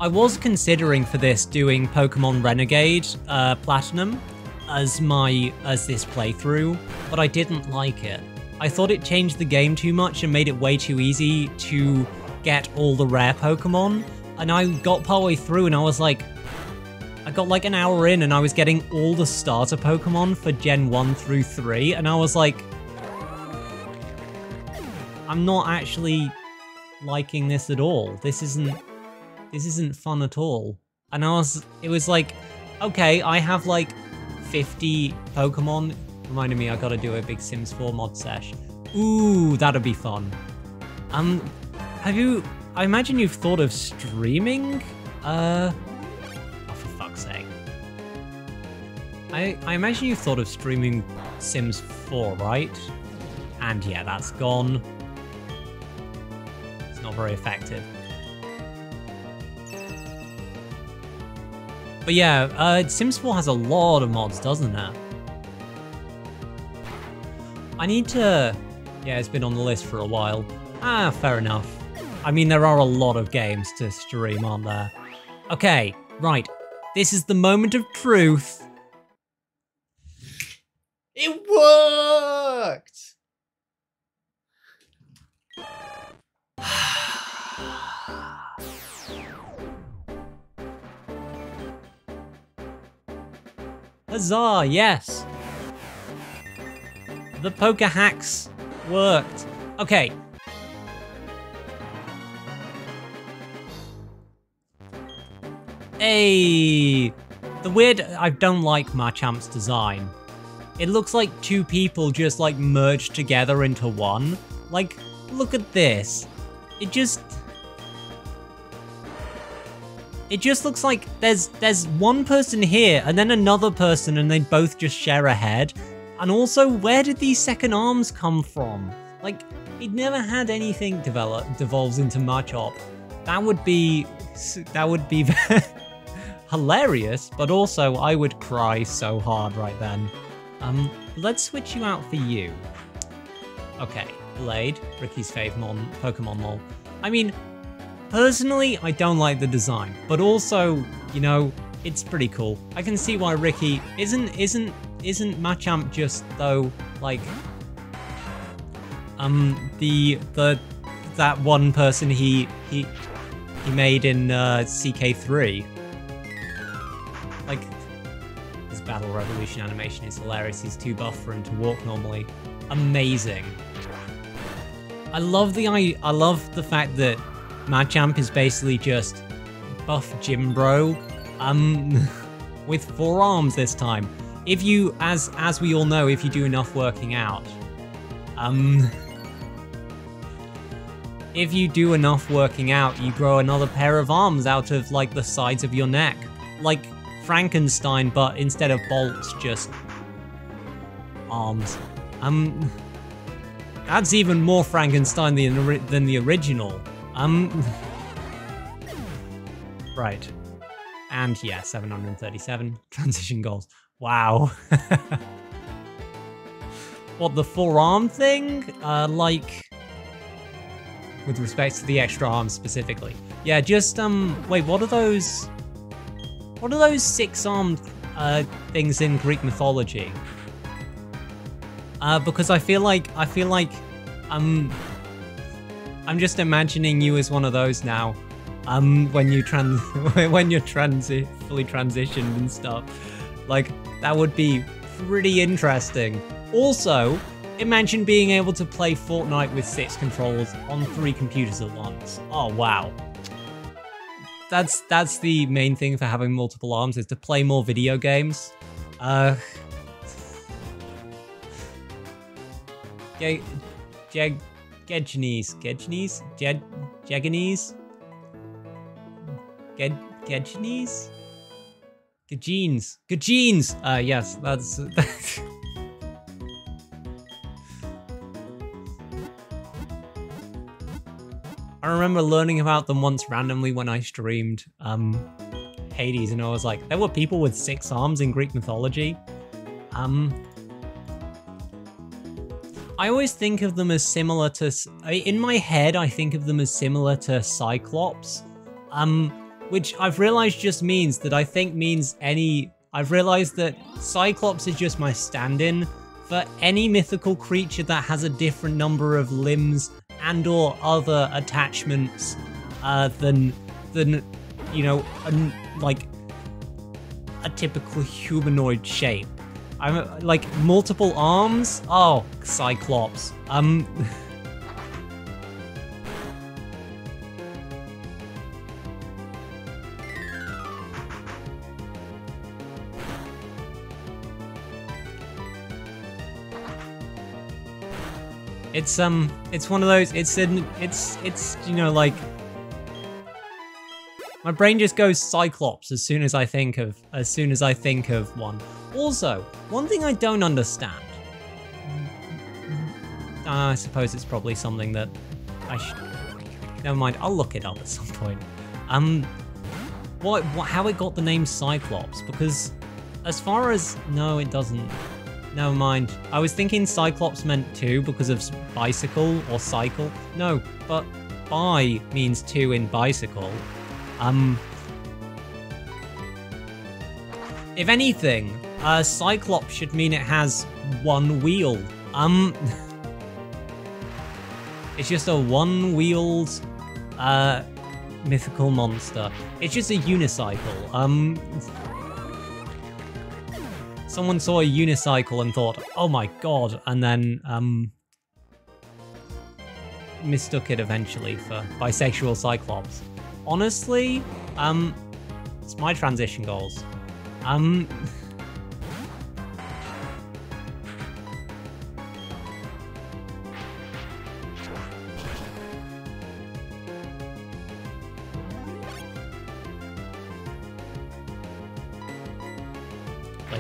I was considering for this doing Pokemon Renegade uh, Platinum as my as this playthrough, but I didn't like it. I thought it changed the game too much and made it way too easy to get all the rare Pokemon. And I got partway through and I was like... I got like an hour in and I was getting all the starter Pokemon for Gen one through three, and I was like... I'm not actually liking this at all. This isn't... This isn't fun at all. And I was... It was like... Okay, I have like... fifty Pokemon. Reminded me I gotta do a big Sims four mod sesh. Ooh, that'd be fun. Um... Have you... I imagine you've thought of streaming? Uh... Oh, for fuck's sake. I, I imagine you've thought of streaming Sims four, right? And yeah, that's gone. It's not very effective. But yeah, uh, Sims four has a lot of mods, doesn't it? I need to... Yeah, it's been on the list for a while. Ah, fair enough. I mean, there are a lot of games to stream, aren't there? Okay, right. This is the moment of truth. It worked! Huzzah, yes! The poker hacks worked. Okay. Hey! The weird... I don't like Machamp's design. It looks like two people just like merged together into one. Like, look at this. It just... It just looks like there's there's one person here and then another person and they both just share a head. And also, where did these second arms come from? Like, he'd never had anything develop devolves into Machop. That would be that would be hilarious, but also I would cry so hard right then. Um, let's switch you out for you. Okay, Blade, Ricky's fave mon Pokemon lol. I mean. Personally, I don't like the design, but also, you know, it's pretty cool. I can see why Ricky isn't isn't isn't Machamp just though like um the the that one person he he he made in uh, C K three. Like his battle revolution animation is hilarious. He's too buff for him to walk normally. Amazing. I love the I I love the fact that Machamp is basically just buff gym bro, um, with four arms this time. If you, as as we all know, if you do enough working out, um, if you do enough working out, you grow another pair of arms out of like the sides of your neck, like Frankenstein, but instead of bolts, just arms. Um, that's even more Frankenstein than than the original. Um, right. And yeah, seven hundred thirty-seven transition goals. Wow. What, the forearm thing? Uh, like, with respect to the extra arms specifically. Yeah, just, um, wait, what are those, what are those six-armed, uh, things in Greek mythology? Uh, because I feel like, I feel like, um... I'm just imagining you as one of those now, um, when you trans, when you're transi fully transitioned and stuff. Like, that would be pretty interesting. Also, imagine being able to play Fortnite with six controllers on three computers at once. Oh, wow. That's, that's the main thing for having multiple arms, is to play more video games. Uh... Jag... Jag... Gedgenes, Gedgenes, Jed, Jeganese, Ged, Gedgenes, Gajeans, Gajeans. Uh, yes, that's that's. I remember learning about them once randomly when I streamed um, Hades, and I was like, there were people with six arms in Greek mythology. Um. I always think of them as similar to, in my head, I think of them as similar to Cyclops, um, which I've realized just means that I think means any, I've realized that Cyclops is just my stand-in for any mythical creature that has a different number of limbs and or other attachments uh, than, than, you know, an, like a typical humanoid shape. I'm like multiple arms. Oh, Cyclops. Um. It's um. It's one of those. It's in. It's it's you know like. My brain just goes Cyclops as soon as I think of as soon as I think of one. Also, one thing I don't understand, uh, I suppose it's probably something that I should, never mind, I'll look it up at some point. Um, what, what, how it got the name Cyclops, because as far as, no it doesn't, never mind. I was thinking Cyclops meant two because of bicycle or cycle, no, but bi means two in bicycle. Um, if anything, Uh, Cyclops should mean it has one wheel. Um, it's just a one-wheeled uh, mythical monster. It's just a unicycle. Um, someone saw a unicycle and thought, "Oh my god!" and then um, mistook it eventually for bisexual Cyclops. Honestly, um, it's my transition goals. Um.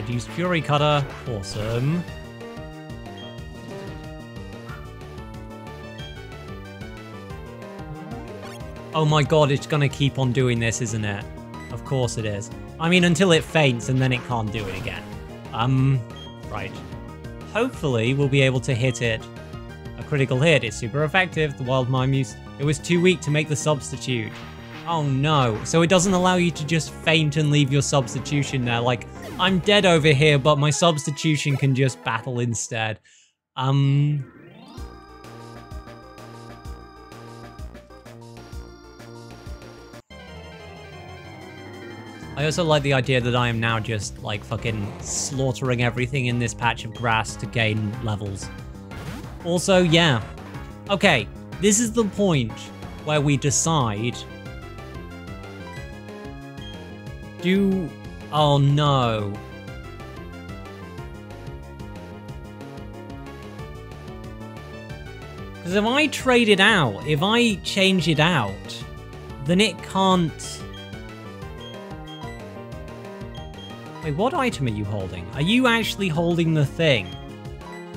Use Fury Cutter. Awesome. Oh my god, it's gonna keep on doing this, isn't it? Of course it is. I mean, until it faints and then it can't do it again. Um, right. Hopefully we'll be able to hit it. A critical hit is super effective. The Wild Mime used... It was too weak to make the substitute. Oh no, so it doesn't allow you to just faint and leave your substitution there, like, I'm dead over here, but my substitution can just battle instead. Um... I also like the idea that I am now just, like, fucking slaughtering everything in this patch of grass to gain levels. Also, yeah. Okay, this is the point where we decide... Do... Oh no. Because if I trade it out, if I change it out, then it can't... Wait, what item are you holding? Are you actually holding the thing?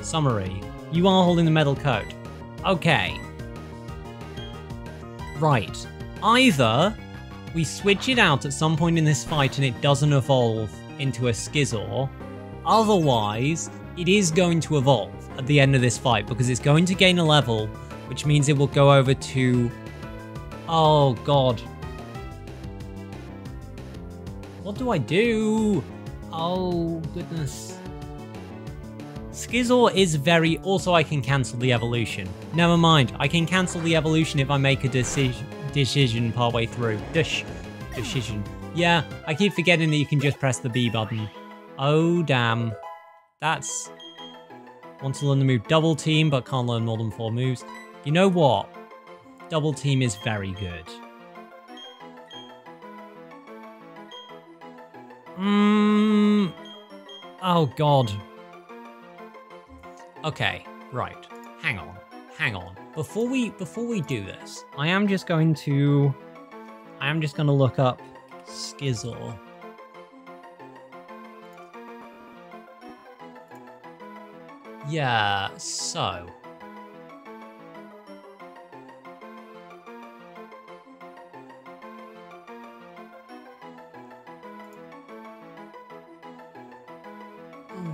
Summary. You are holding the metal coat. Okay. Right. Either... We switch it out at some point in this fight and it doesn't evolve into a Scizor. Otherwise, it is going to evolve at the end of this fight because it's going to gain a level, which means it will go over to... Oh god. What do I do? Oh goodness. Scizor is very... Also, I can cancel the evolution. Never mind, I can cancel the evolution if I make a decision. Decision partway through. Dish. Decision. Yeah, I keep forgetting that you can just press the B button. Oh, damn. That's... Want to learn the move Double Team, but can't learn more than four moves. You know what? Double Team is very good. Mmm... Oh, god. Okay, right. Hang on. Hang on. Before we before we do this, I am just going to I am just going to look up Scizor. Yeah, so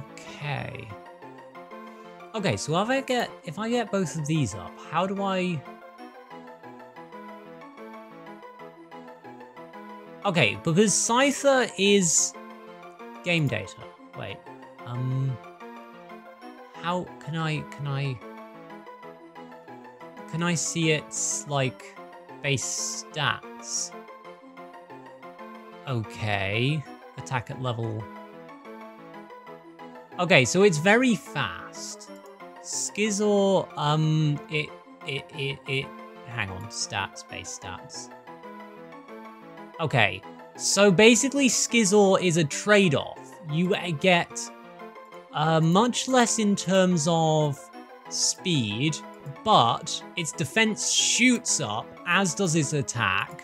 okay. Okay, so if I get if I get both of these up, how do I? Okay, because Scyther is game data. Wait, um, how can I can I can I see its like base stats? Okay, attack at level. Okay, so it's very fast. Scizor, um, it, it, it, it, hang on, stats, base stats. Okay, so basically Scizor is a trade-off. You get uh, much less in terms of speed, but its defense shoots up, as does its attack,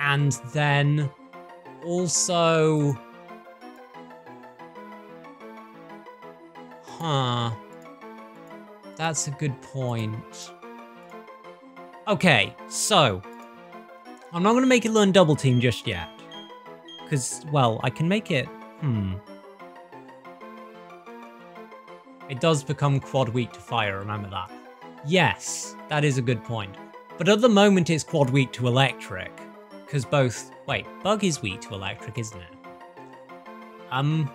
and then also... Huh... That's a good point. Okay, so... I'm not going to make it learn Double Team just yet. Because, well, I can make it... Hmm. It does become quad weak to fire, remember that. Yes, that is a good point. But at the moment it's quad weak to electric. Because both... Wait, Bug is weak to electric, isn't it? Um...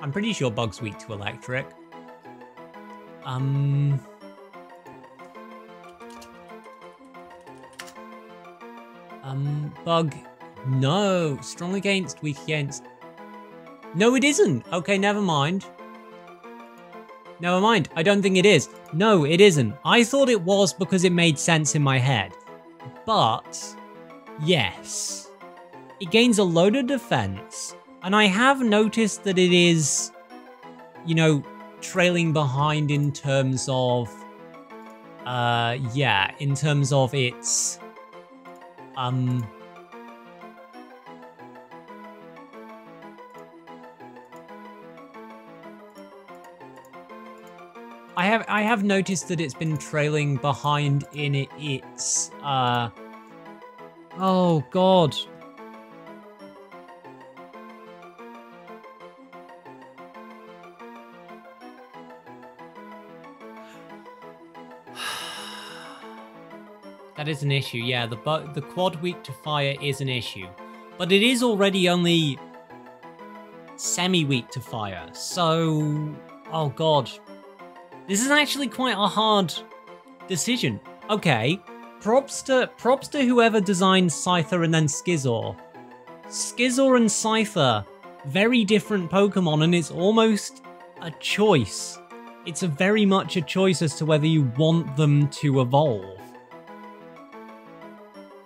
I'm pretty sure Bug's weak to electric. Um... Um, Bug... No! Strong against, weak against... No, it isn't! Okay, never mind. Never mind, I don't think it is. No, it isn't. I thought it was because it made sense in my head. But... Yes. It gains a load of defense. And I have noticed that it is... You know, trailing behind in terms of... Uh, yeah, in terms of its... Um... I have, I have noticed that it's been trailing behind in its, uh... Oh, God. That is an issue, yeah. The bu the quad weak to fire is an issue. But it is already only semi-weak to fire, so... Oh god. This is actually quite a hard decision. Okay, props to, props to whoever designed Scyther and then Scizor. Scizor and Scyther, very different Pokemon, and it's almost a choice. It's a very much a choice as to whether you want them to evolve.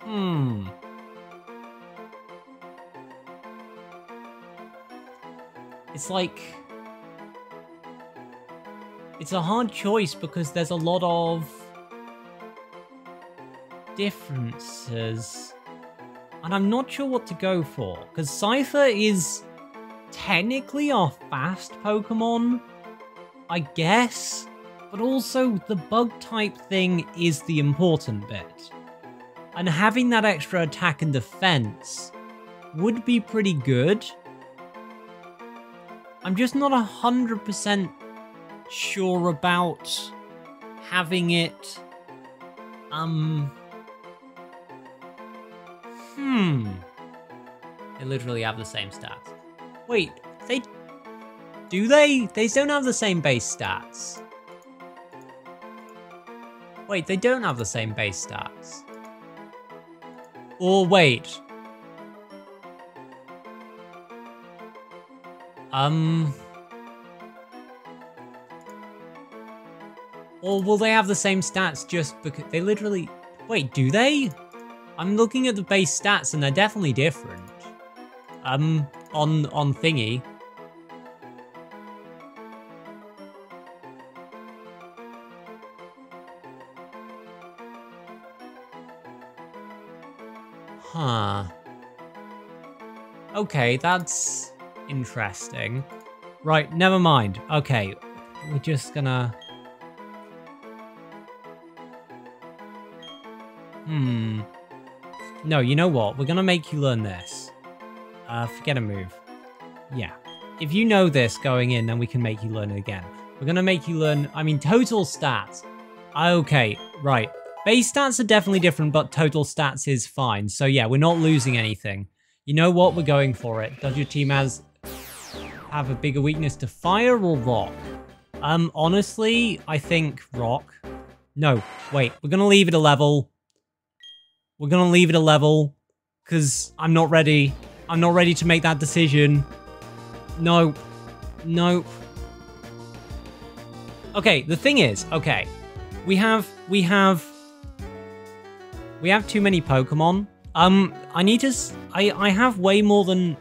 Hmm. It's like... It's a hard choice because there's a lot of... differences. And I'm not sure what to go for, because Scyther is technically our fast Pokemon, I guess. But also, the bug type thing is the important bit. And having that extra attack and defense would be pretty good. I'm just not one hundred percent sure about having it... Um... Hmm... They literally have the same stats. Wait, they... Do they? They don't have the same base stats. Wait, they don't have the same base stats. Or wait. Um. Or will they have the same stats just because they literally... Wait, do they? I'm looking at the base stats and they're definitely different. Um, on, on thingy. Huh. Okay, that's interesting. Right, never mind. Okay, we're just gonna... Hmm. No, you know what? We're gonna make you learn this. Uh, forget a move. Yeah. If you know this going in, then we can make you learn it again. We're going to make you learn, I mean, total stats. Okay, right. Base stats are definitely different, but total stats is fine. So yeah, we're not losing anything. You know what? We're going for it. Does your team has have a bigger weakness to fire or rock? Um, honestly, I think rock. No, wait, we're going to leave it a level. We're going to leave it a level because I'm not ready. I'm not ready to make that decision. No, no. Okay, the thing is, okay, we have, we have, we have too many Pokemon. Um, I need to, I, I have way more than,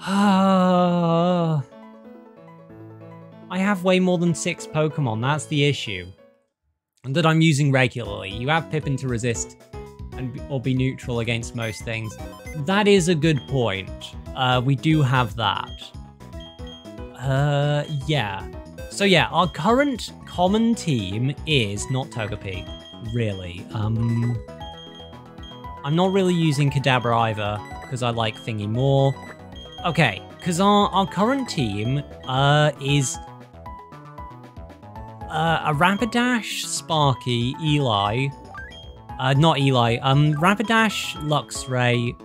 uh, I have way more than six Pokemon. That's the issue that I'm using regularly. You have Pippin to resist and or be neutral against most things. That is a good point. Uh, we do have that. Uh, yeah. So yeah, our current common team is not Togepi, really. Um, I'm not really using Kadabra either, because I like Thingy more. Okay, because our, our current team uh, is uh, a Rapidash, Sparky, Eli, uh, not Eli, um, Rapidash, Luxray,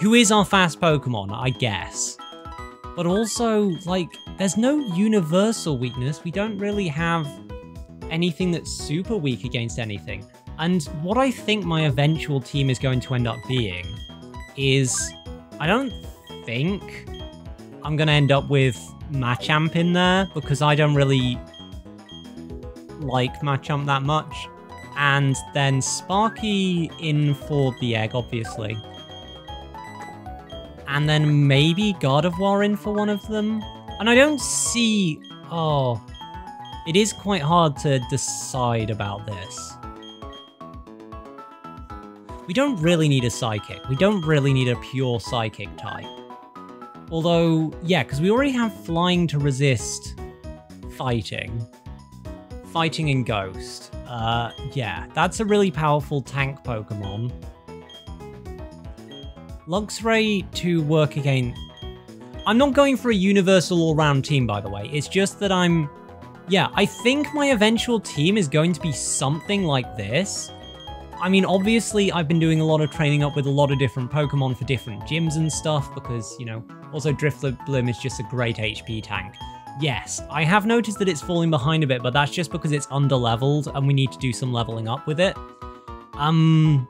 who is our fast Pokemon, I guess. But also, like, there's no universal weakness. We don't really have anything that's super weak against anything. And what I think my eventual team is going to end up being is, I don't think I'm going to end up with Machamp in there because I don't really like Machamp that much. And then Sparky in for the egg, obviously. And then maybe Gardevoir in for one of them. And I don't see... Oh. It is quite hard to decide about this. We don't really need a Psychic. We don't really need a pure Psychic type. Although, yeah, because we already have Flying to resist Fighting. Fighting and Ghost. Uh, yeah, that's a really powerful tank Pokemon. Luxray to work again. I'm not going for a universal all-round team, by the way. It's just that I'm... Yeah, I think my eventual team is going to be something like this. I mean, obviously, I've been doing a lot of training up with a lot of different Pokemon for different gyms and stuff, because, you know, also Drifblim is just a great H P tank. Yes, I have noticed that it's falling behind a bit, but that's just because it's under-leveled, and we need to do some leveling up with it. Um...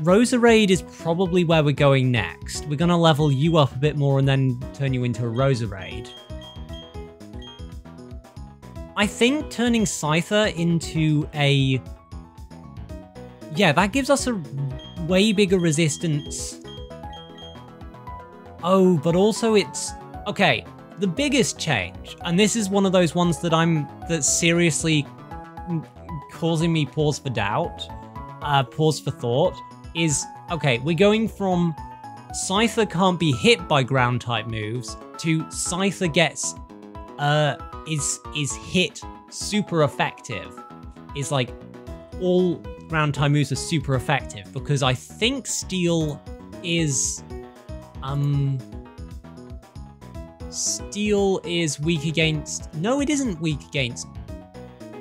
Roserade is probably where we're going next. We're going to level you up a bit more and then turn you into a Roserade. I think turning Scyther into a... Yeah, that gives us a way bigger resistance. Oh, but also it's... Okay, the biggest change, and this is one of those ones that I'm... that's seriously causing me pause for doubt, uh, pause for thought, is, okay, we're going from Scyther can't be hit by ground-type moves to Scyther gets, uh, is, is hit super effective. It's like, all ground-type moves are super effective, because I think Steel is, um... Steel is weak against... No, it isn't weak against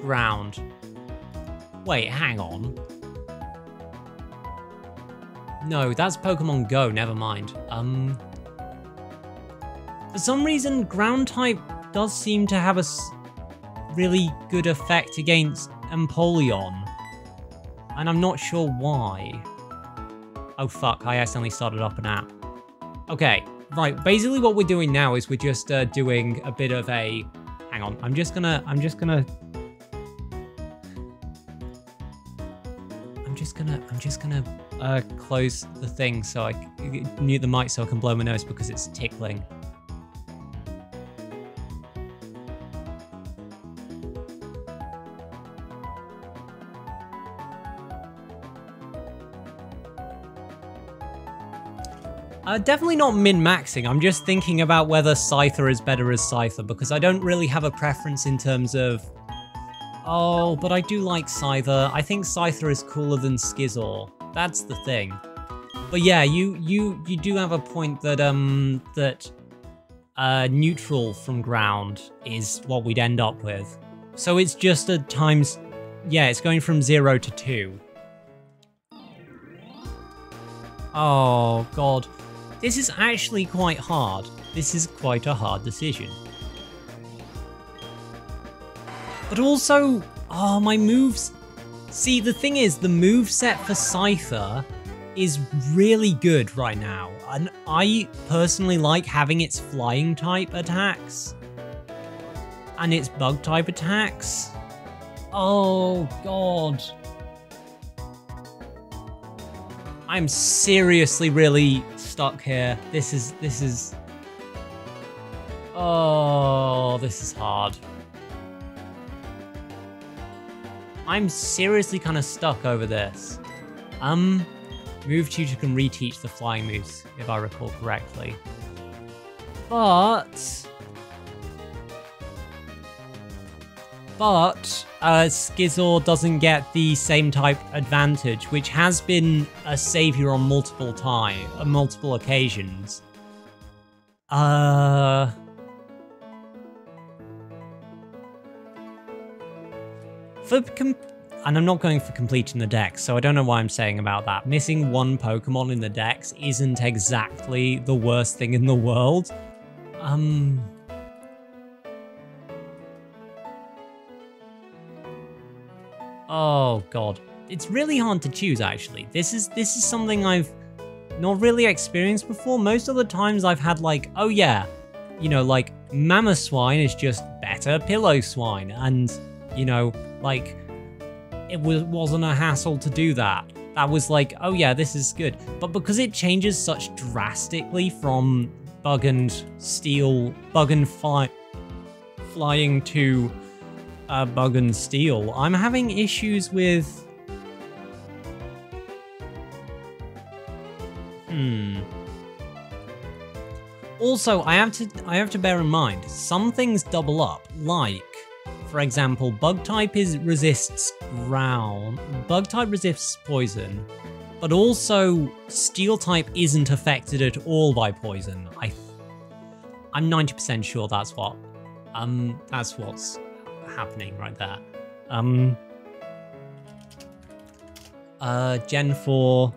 ground. Wait, hang on. No, that's Pokemon Go, never mind. Um, for some reason, ground type does seem to have a s really good effect against Empoleon. And I'm not sure why. Oh fuck, I accidentally started up an app. Okay, right, basically what we're doing now is we're just uh, doing a bit of a... Hang on, I'm just gonna, I'm just gonna... I'm just gonna, I'm just gonna... Uh, close the thing so I mute the mic so I can blow my nose because it's tickling. Uh, definitely not min-maxing, I'm just thinking about whether Scyther is better as Scyther because I don't really have a preference in terms of... Oh, but I do like Scyther. I think Scyther is cooler than Scizor. That's the thing. But yeah, you you you do have a point that um that uh, neutral from ground is what we'd end up with. So it's just a times, yeah, it's going from zero to two. Oh God, this is actually quite hard. This is quite a hard decision. But also, oh, my moves. See, the thing is, the moveset for Scyther is really good right now. And I personally like having its flying type attacks and its bug type attacks. Oh God. I'm seriously really stuck here. This is, this is, oh, this is hard. I'm seriously kind of stuck over this. Um, move tutor can reteach the flying moves, if I recall correctly. But, but uh, Scizor doesn't get the same type advantage, which has been a savior on multiple time, uh, multiple occasions. Uh. For com and I'm not going for completing the decks, so I don't know why I'm saying about that. Missing one Pokemon in the decks isn't exactly the worst thing in the world. Um... Oh God. It's really hard to choose, actually. This is, this is something I've not really experienced before. Most of the times I've had like, oh yeah, you know, like Mama Swine is just better Pillow Swine, and you know, like, it was, wasn't a hassle to do that. That was like, oh yeah, this is good. But because it changes such drastically from bug and steel, bug and fly, flying to uh, bug and steel, I'm having issues with... Hmm. Also, I have to, I have to bear in mind, some things double up, like... For example, bug type is resists ground. Bug type resists poison, but also steel type isn't affected at all by poison. I, th I'm ninety percent sure that's what, um, that's what's happening right there. Um, uh, Gen four.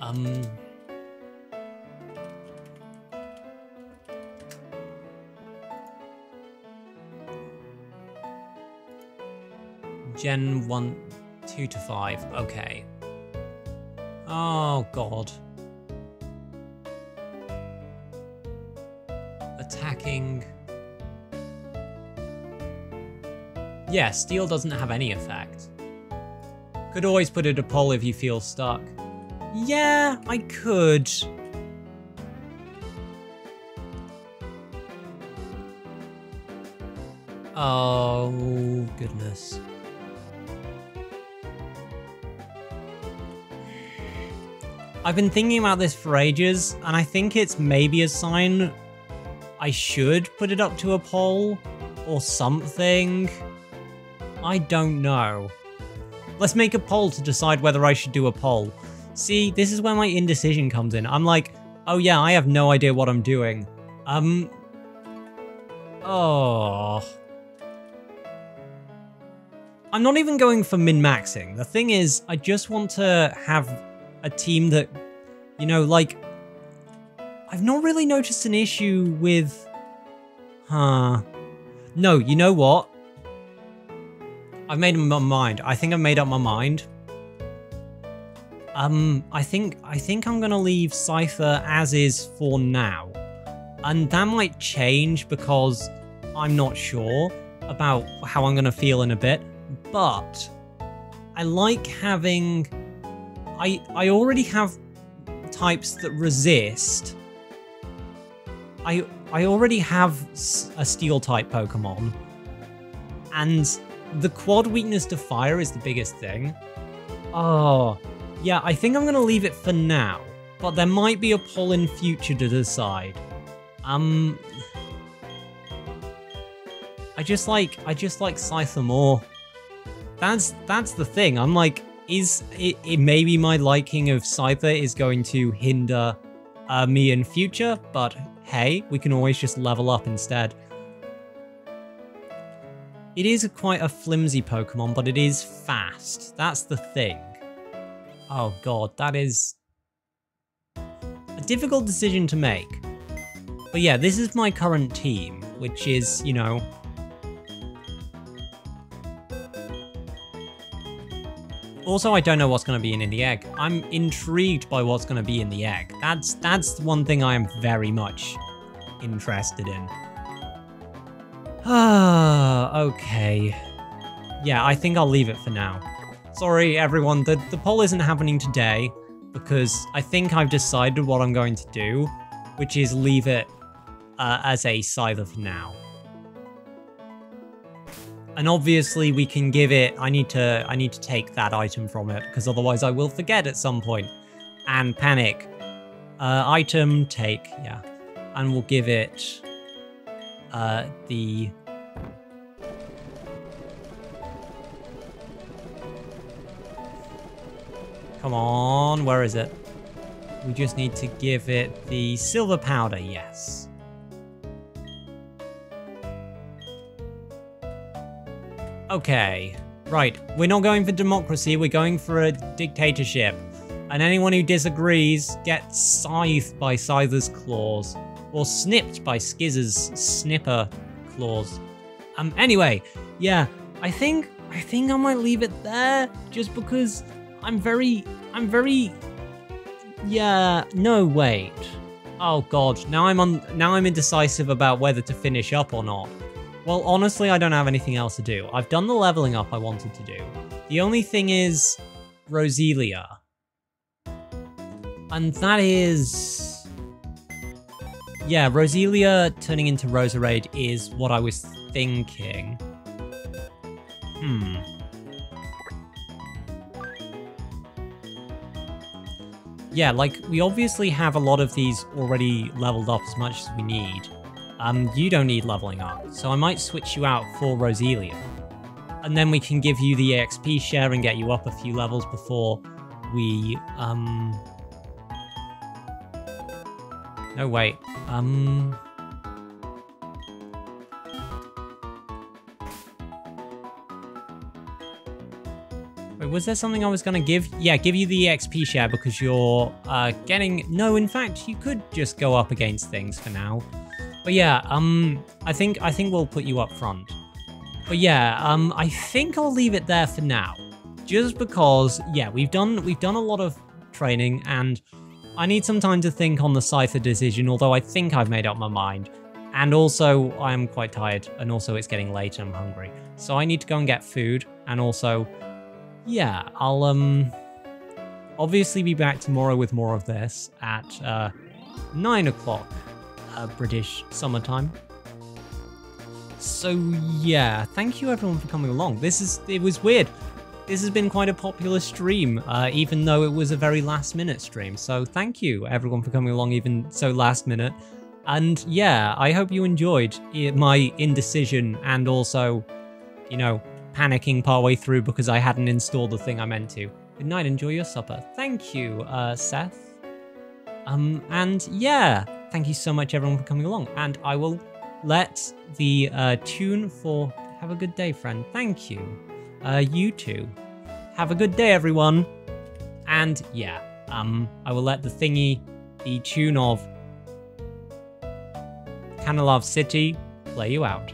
Um. Gen one, two to five, okay. Oh God. Attacking. Yeah, steel doesn't have any effect. Could always put it to pole if you feel stuck. Yeah, I could. Oh goodness. I've been thinking about this for ages, and I think it's maybe a sign I should put it up to a poll or something. I don't know. Let's make a poll to decide whether I should do a poll. See, this is where my indecision comes in. I'm like, oh yeah, I have no idea what I'm doing. Um, oh. I'm not even going for min-maxing. The thing is, I just want to have a team that, you know, like, I've not really noticed an issue with, huh, no, you know what? I've made up my mind. I think I've made up my mind. Um, I think, I think I'm gonna leave Scyther as is for now. And that might change because I'm not sure about how I'm gonna feel in a bit, but I like having I, I already have types that resist. I I already have a steel type Pokemon. And the quad weakness to fire is the biggest thing. Oh, yeah, I think I'm gonna leave it for now, but there might be a poll in future to decide. Um, I just like, I just like Scyther more. That's, that's the thing, I'm like, Is it, it maybe my liking of Scyther is going to hinder uh, me in future, but hey, we can always just level up instead. It is quite a flimsy Pokemon, but it is fast. That's the thing. Oh god, that is a difficult decision to make. But yeah, this is my current team, which is, you know... Also, I don't know what's going to be in, in the egg. I'm intrigued by what's going to be in the egg. That's that's the one thing I am very much interested in. Ah, okay. Yeah, I think I'll leave it for now. Sorry, everyone, the, the poll isn't happening today because I think I've decided what I'm going to do, which is leave it uh, as a Scyther for now. And obviously we can give it, I need to I need to take that item from it, because otherwise I will forget at some point and panic. Uh, item, take, yeah. And we'll give it uh, the... Come on, where is it? We just need to give it the silver powder, yes. Okay, right, we're not going for democracy, we're going for a dictatorship. And anyone who disagrees gets scythed by Scyther's claws, or snipped by Scizor's snipper claws. Um, anyway, yeah, I think, I think I might leave it there, just because I'm very, I'm very, yeah, no, wait. Oh god, now I'm on, now I'm indecisive about whether to finish up or not. Well, honestly, I don't have anything else to do. I've done the leveling up I wanted to do. The only thing is Roselia. And that is... Yeah, Roselia turning into Roserade is what I was thinking. Hmm. Yeah, like, we obviously have a lot of these already leveled up as much as we need. Um, you don't need leveling up, so I might switch you out for Roselia. And then we can give you the E X P share and get you up a few levels before we, um... No, wait, um... Wait, was there something I was gonna give? Yeah, give you the E X P share because you're, uh, getting... No, in fact, you could just go up against things for now. But yeah, um, I think I think we'll put you up front. But yeah, um, I think I'll leave it there for now, just because yeah, we've done we've done a lot of training, and I need some time to think on the Scyther decision. Although I think I've made up my mind, and also I'm quite tired, and also it's getting late and I'm hungry, so I need to go and get food, and also yeah, I'll um obviously be back tomorrow with more of this at uh, nine o'clock. Uh, British summertime. So yeah, thank you everyone for coming along. This is, it was weird. This has been quite a popular stream, uh, even though it was a very last minute stream. So thank you everyone for coming along even so last minute. And yeah, I hope you enjoyed my indecision and also, you know, panicking partway through because I hadn't installed the thing I meant to. Good night, enjoy your supper. Thank you, uh, Seth. Um, and yeah. Thank you so much, everyone, for coming along. And I will let the uh, tune for Have a Good Day, Friend. Thank you. Uh, you too. Have a good day, everyone. And yeah, um, I will let the thingy, the tune of Canalove City, play you out.